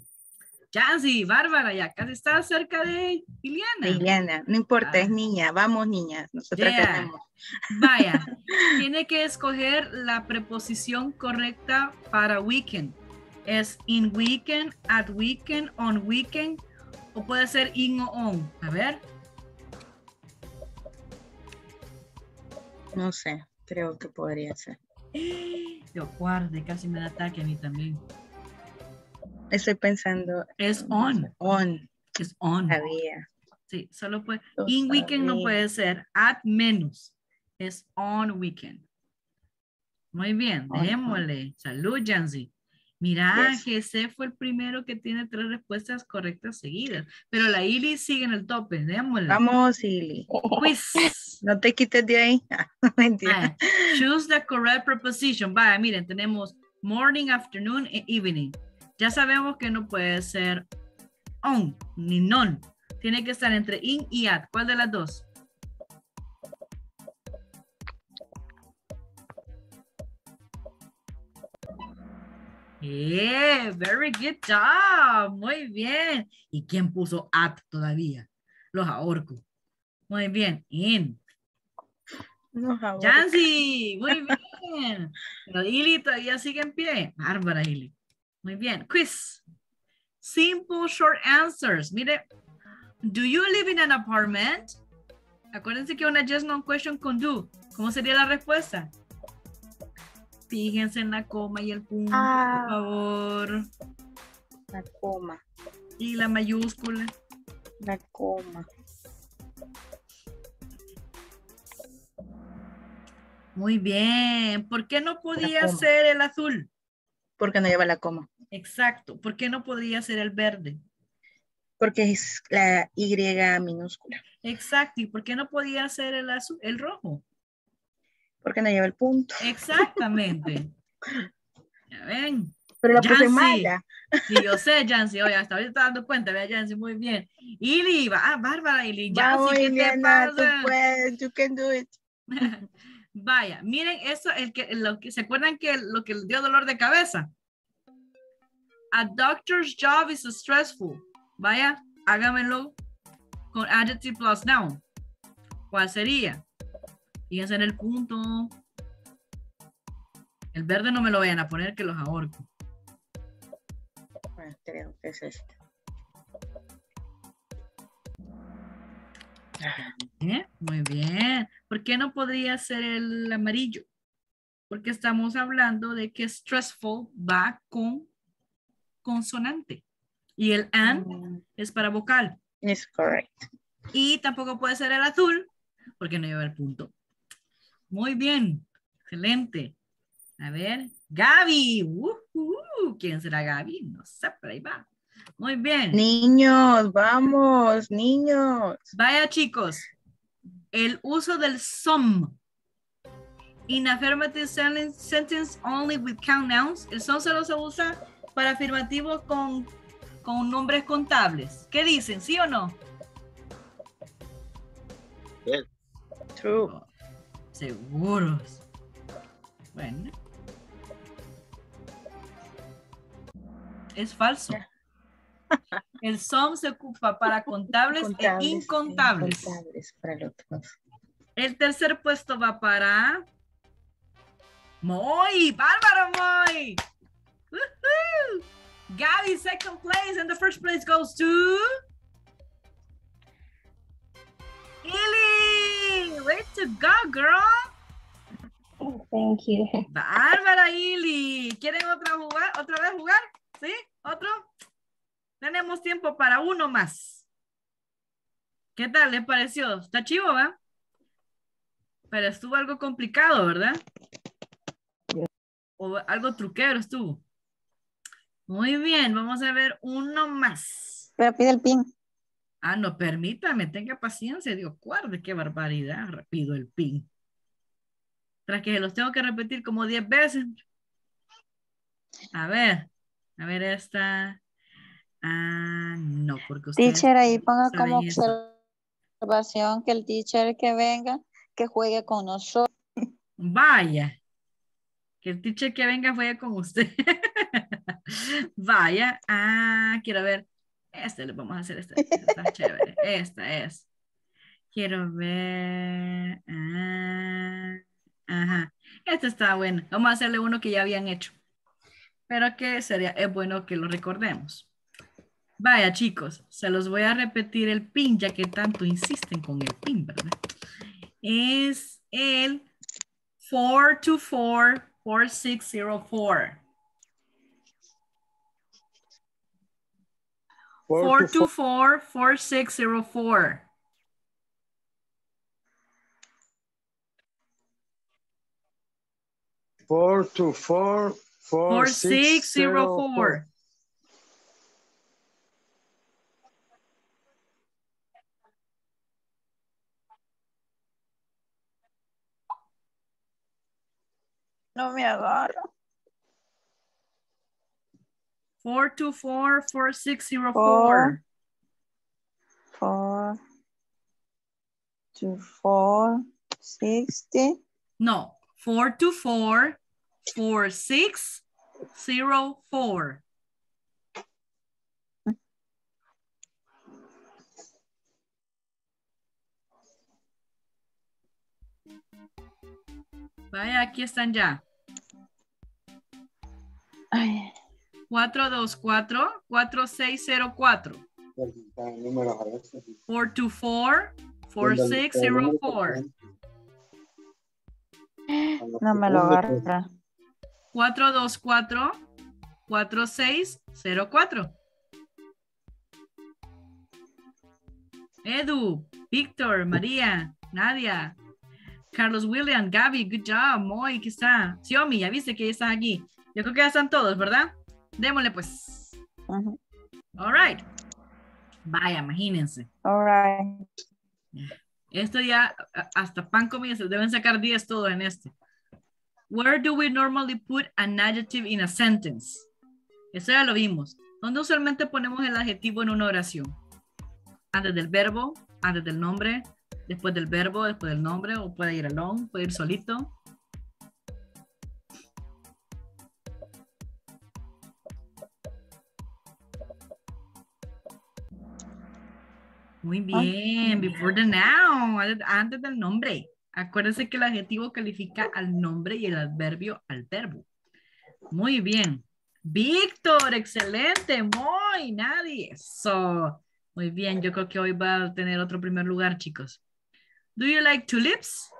Yancy, Bárbara, ya casi está cerca de Iliana. Iliana, no importa, ah. es niña. Vamos, niñas, nosotros yeah. tenemos. Vaya, tiene que escoger la preposición correcta para weekend. Es in weekend, at weekend, on weekend, o puede ser in o on. A ver. No sé, creo que podría ser. Yo guarde, casi me da ataque a mí también. Estoy pensando. Es on. On. Es on. Sabía. Sí, solo puede. Lo in sabía. Weekend no puede ser. At menos. Es on weekend. Muy bien. On, démosle. On. Salud, Yancy. Mira, yes. Jesse fue el primero que tiene tres respuestas correctas seguidas. Pero la Ili sigue en el tope. Démosle. Vamos, Ili. Quiz. No te quites de ahí. Mentira. Ay, choose the correct preposition. Vaya, miren, tenemos morning, afternoon, and evening. Ya sabemos que no puede ser on ni non. Tiene que estar entre in y at. ¿Cuál de las dos? Yeah, very good job. Muy bien. ¿Y quién puso at todavía? Los ahorco. Muy bien. In. No, Yancy, muy bien. Pero Ili todavía sigue en pie. Bárbara, Ili. Muy bien. Quiz. Simple short answers. Mire. Do you live in an apartment? Acuérdense que una yes no question con do. ¿Cómo sería la respuesta? Fíjense en la coma y el punto, ah, por favor. La coma. Y la mayúscula. La coma. Muy bien. ¿Por qué no podía ser el azul? Porque no lleva la coma. Exacto. ¿Por qué no podría ser el verde? Porque es la Y minúscula. Exacto. ¿Y por qué no podía ser el azul, el rojo? Porque no lleva el punto. Exactamente. Ya ven. Pero la puse mala. Sí, yo sé, Yancy. Oye, hasta ahorita está dando cuenta. Vea, Yancy, muy bien. Ili, ah, Bárbara, Ili. Vamos, Iliana, tú puedes. You can do it. Vaya, miren eso, el que, lo que, ¿se acuerdan que lo que dio dolor de cabeza? A doctor's job is stressful. Vaya, hágamelo con adjective plus noun. ¿Cuál sería? Fíjense en el punto. El verde no me lo vayan a poner que los ahorco. Bueno, creo que es este. ¿Eh? Muy bien. ¿Por qué no podría ser el amarillo? Porque estamos hablando de que stressful va con consonante. Y el and mm. es para vocal. Es correcto. Y tampoco puede ser el azul porque no lleva el punto. Muy bien. Excelente. A ver. Gaby. Uh, uh, ¿Quién será Gaby? No sé, pero ahí va. Muy bien. Niños, vamos, niños. Vaya, chicos. El uso del some. In affirmative sentence only with count nouns. El some solo se usa para afirmativos con, con nombres contables. ¿Qué dicen? ¿Sí o no? Yes. True. Oh, seguros. Bueno. Es falso. El S O M se ocupa para contables, contables e incontables. Incontables para el, otro. El tercer puesto va para... Moy, Bárbaro Moy. Woohoo! Gaby, second place, and the first place goes to... Ili, way to go, girl. Oh, thank you. Bárbara, Ili. ¿Quieren otra, jugar, otra vez jugar? ¿Sí? ¿Otro? Tenemos tiempo para uno más. ¿Qué tal les pareció? Está chivo, ¿va? Pero estuvo algo complicado, ¿verdad? O algo truquero estuvo. Muy bien, vamos a ver uno más. Pero pide el pin. Ah, no, permítame, tenga paciencia. Digo, guarde, qué barbaridad. Pido el pin. Tras que los tengo que repetir como diez veces. A ver, a ver esta. Ah, no, porque usted... Teacher, ahí ponga como observación eso. Que el teacher que venga, que juegue con nosotros. Vaya. Que el teacher que venga juegue con usted. Vaya. Ah, quiero ver. Este le vamos a hacer. Este, este está chévere. Esta es. Quiero ver. Ah, ajá. Este está bueno. Vamos a hacerle uno que ya habían hecho. Pero que sería, es bueno que lo recordemos. Vaya, chicos, se los voy a repetir el pin, ya que tanto insisten con el pin, ¿verdad? Es el four two four, four six zero four. four two four, four six zero four. four two four, four six zero four. No me agarro. four two four, four six zero four. four two four, sixty. No, four two four, four six zero four. Vaya, aquí están ya. cuatro dos cuatro, cuatro seis cero cuatro. four two four, four six zero four. No me lo agarra. cuatro dos cuatro, cuatro seis cero cuatro. Edu, Víctor, María, Nadia, Carlos William, Gaby, good job. Moy, ¿qué está? Xiomi, ya viste que ya estás aquí. Yo creo que ya están todos, ¿verdad? Démosle, pues. Uh-huh. All right. Vaya, imagínense. All right. Esto ya, hasta pan comienza. Deben sacar diez todos en este. Where do we normally put an adjective in a sentence? Eso ya lo vimos. ¿Dónde usualmente ponemos el adjetivo en una oración? Antes del verbo, antes del nombre, después del verbo, después del nombre, o puede ir alone, puede ir solito. Muy bien, oh, before the noun, antes del nombre. Acuérdense que el adjetivo califica al nombre y el adverbio al verbo. Muy bien. Víctor, excelente, muy, nadie. So, muy bien, yo creo que hoy va a tener otro primer lugar, chicos. Do you like tulips?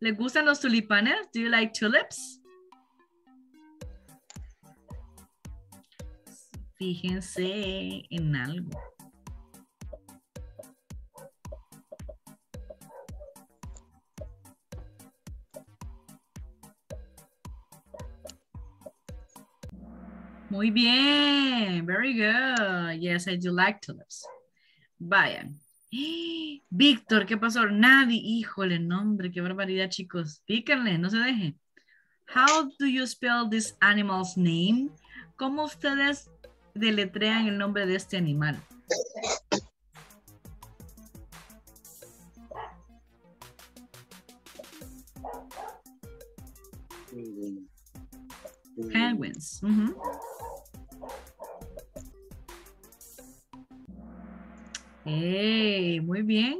¿Les gustan los tulipanes? Do you like tulips? Fíjense en algo. Muy bien, very good. Yes, I do like tulips. Vayan. Víctor, ¿qué pasó? Nadie, híjole, nombre, qué barbaridad, chicos. Píquenle, no se dejen. How do you spell this animal's name? ¿Cómo ustedes deletrean el nombre de este animal? Penguins. Uh-huh. Hey, muy bien.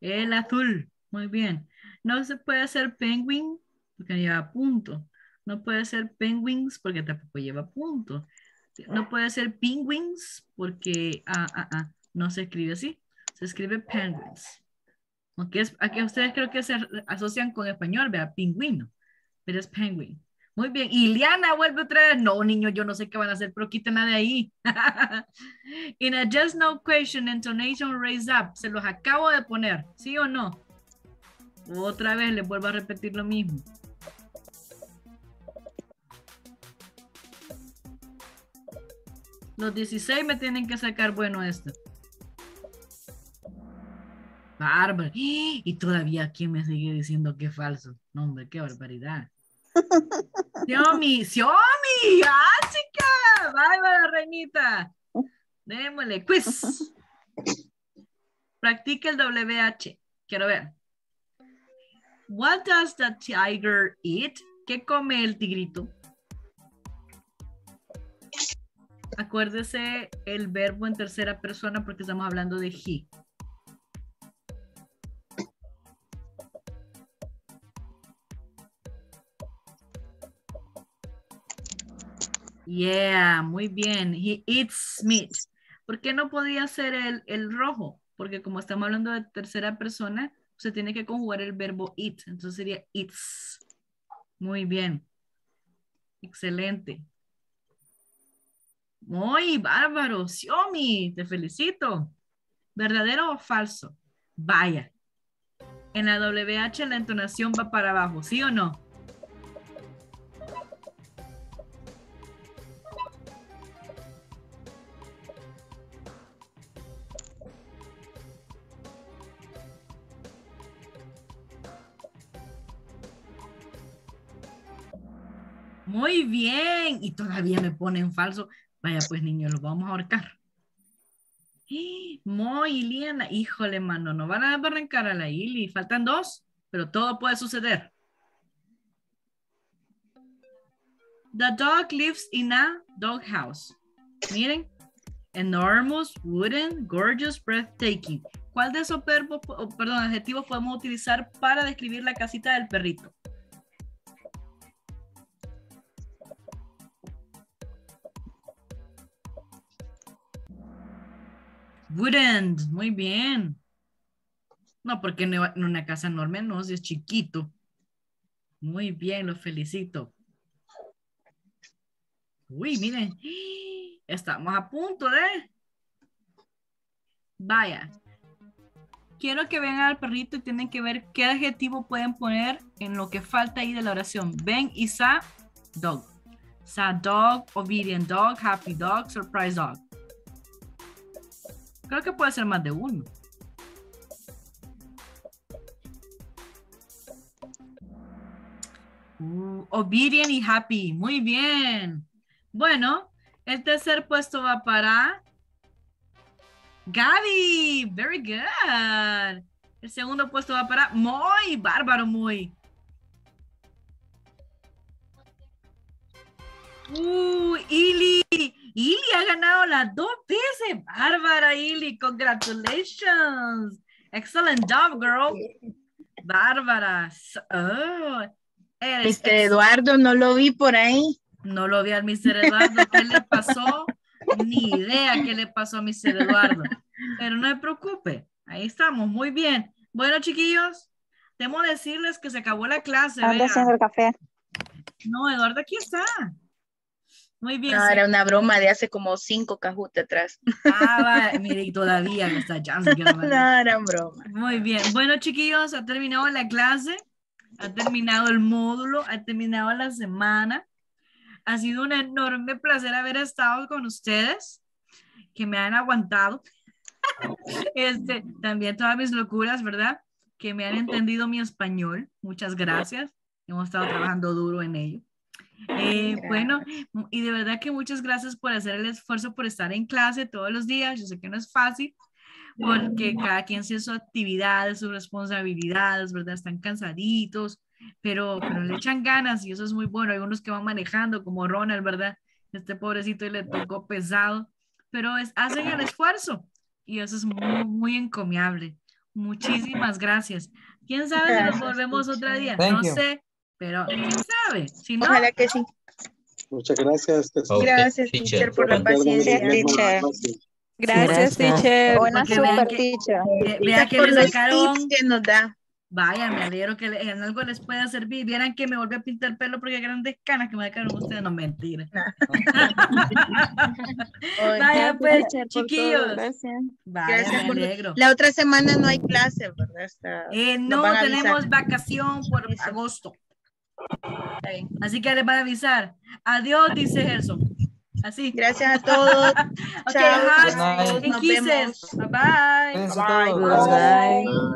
El azul. Muy bien. No se puede hacer penguin porque lleva punto. No puede ser penguins porque tampoco lleva punto. No puede ser penguins porque ah, ah, ah, no se escribe así. Se escribe penguins. Aunque es, aquí ustedes creo que se asocian con español, ¿verdad? Pingüino. Pero es penguin. Muy bien. Ileana vuelve otra vez. No, niños, yo no sé qué van a hacer, pero quítenla de ahí. In a just no question, intonation raise up. Se los acabo de poner. ¿Sí o no? Otra vez les vuelvo a repetir lo mismo. Los dieciséis me tienen que sacar bueno esto. Bárbaro. Y todavía aquí me sigue diciendo que es falso. No, hombre, qué barbaridad. Xiomi, Xiomi. ¡Ah, chica! ¡Bárbara, reinita! Démosle, quiz. Practica el W H. Quiero ver. What does the tiger eat? ¿Qué come el tigrito? Acuérdese el verbo en tercera persona porque estamos hablando de he. Yeah, muy bien. He eats meat. ¿Por qué no podía ser el, el rojo? Porque como estamos hablando de tercera persona, se tiene que conjugar el verbo eat. Entonces sería eats. Muy bien. Excelente. Muy bárbaro, Xiomi, te felicito. ¿Verdadero o falso? Vaya. En la W H la entonación va para abajo, ¿sí o no? Muy bien. Y todavía me ponen falso. Vaya pues, niños, los vamos a ahorcar. Muy, Iliana. Híjole, mano, no van a arrancar a la Ili. Faltan dos, pero todo puede suceder. The dog lives in a dog house. Miren. Enormous, wooden, gorgeous, breathtaking. ¿Cuál de esos verbos, perdón, adjetivos podemos utilizar para describir la casita del perrito? Wouldn't, muy bien. No, porque en una casa enorme no, si es chiquito. Muy bien, los felicito. Uy, miren, estamos a punto de... Vaya, quiero que vean al perrito y tienen que ver qué adjetivo pueden poner en lo que falta ahí de la oración. Ven y sa, dog. Sa dog, obedient dog, happy dog, surprise dog. Creo que puede ser más de uno. Uh, obedient y happy. Muy bien. Bueno, el tercer puesto va para Gaby. Very good. El segundo puesto va para Moy. Bárbaro, Moy. Uh, Ili. Ili ha ganado las dos veces. Bárbara, Ili, congratulations. Excellent job, girl. Bárbara. Oh, mister Eduardo, no lo vi por ahí. No lo vi al mister Eduardo. ¿Qué le pasó? Ni idea qué le pasó a mister Eduardo. Pero no se preocupe. Ahí estamos. Muy bien. Bueno, chiquillos, debo decirles que se acabó la clase. Gracias por el café. No, Eduardo, aquí está. Muy bien. No, sí. Era una broma de hace como cinco Kahoot atrás. Ah, va. Mire, y todavía no está chance. No, no, era broma. Muy bien. Bueno, chiquillos, ha terminado la clase, ha terminado el módulo, ha terminado la semana. Ha sido un enorme placer haber estado con ustedes, que me han aguantado. Este, también todas mis locuras, ¿verdad? Que me han entendido mi español. Muchas gracias. Hemos estado trabajando duro en ello. Eh, bueno, y de verdad que muchas gracias por hacer el esfuerzo, por estar en clase todos los días. Yo sé que no es fácil porque cada quien hace sus actividades, sus responsabilidades, ¿verdad? Están cansaditos, pero, pero le echan ganas y eso es muy bueno. Hay unos que van manejando como Ronald, ¿verdad? Este pobrecito y le tocó pesado, pero es, hacen el esfuerzo. y eso es muy, muy encomiable. Muchísimas gracias. ¿Quién sabe gracias, si nos volvemos muchas. otro día? Thank no you. sé, pero ¿quién sabe? Si no, ojalá que sí. Muchas gracias. Okay. Gracias, teacher, por la paciencia. Gracias, teacher. Gracias, teacher. Buenas super, teacher. Vea que le sacaron. Que nos da. Vaya, me alegro que le, en algo les pueda servir. Vieran que me volví a pintar el pelo porque grandes canas que me dejaron ustedes. No, mentira. Vaya, pues, chiquillos. Gracias. Vaya, gracias, me alegro. La otra semana no hay clase, ¿verdad? Está, eh, no, tenemos vacación por Eso. agosto. Okay. Así que les van a avisar. Adiós, dice Gerson. Así. Gracias a todos. Okay, chao. Hugs and kisses. Bye bye. Bye bye. Bye. Bye. Bye.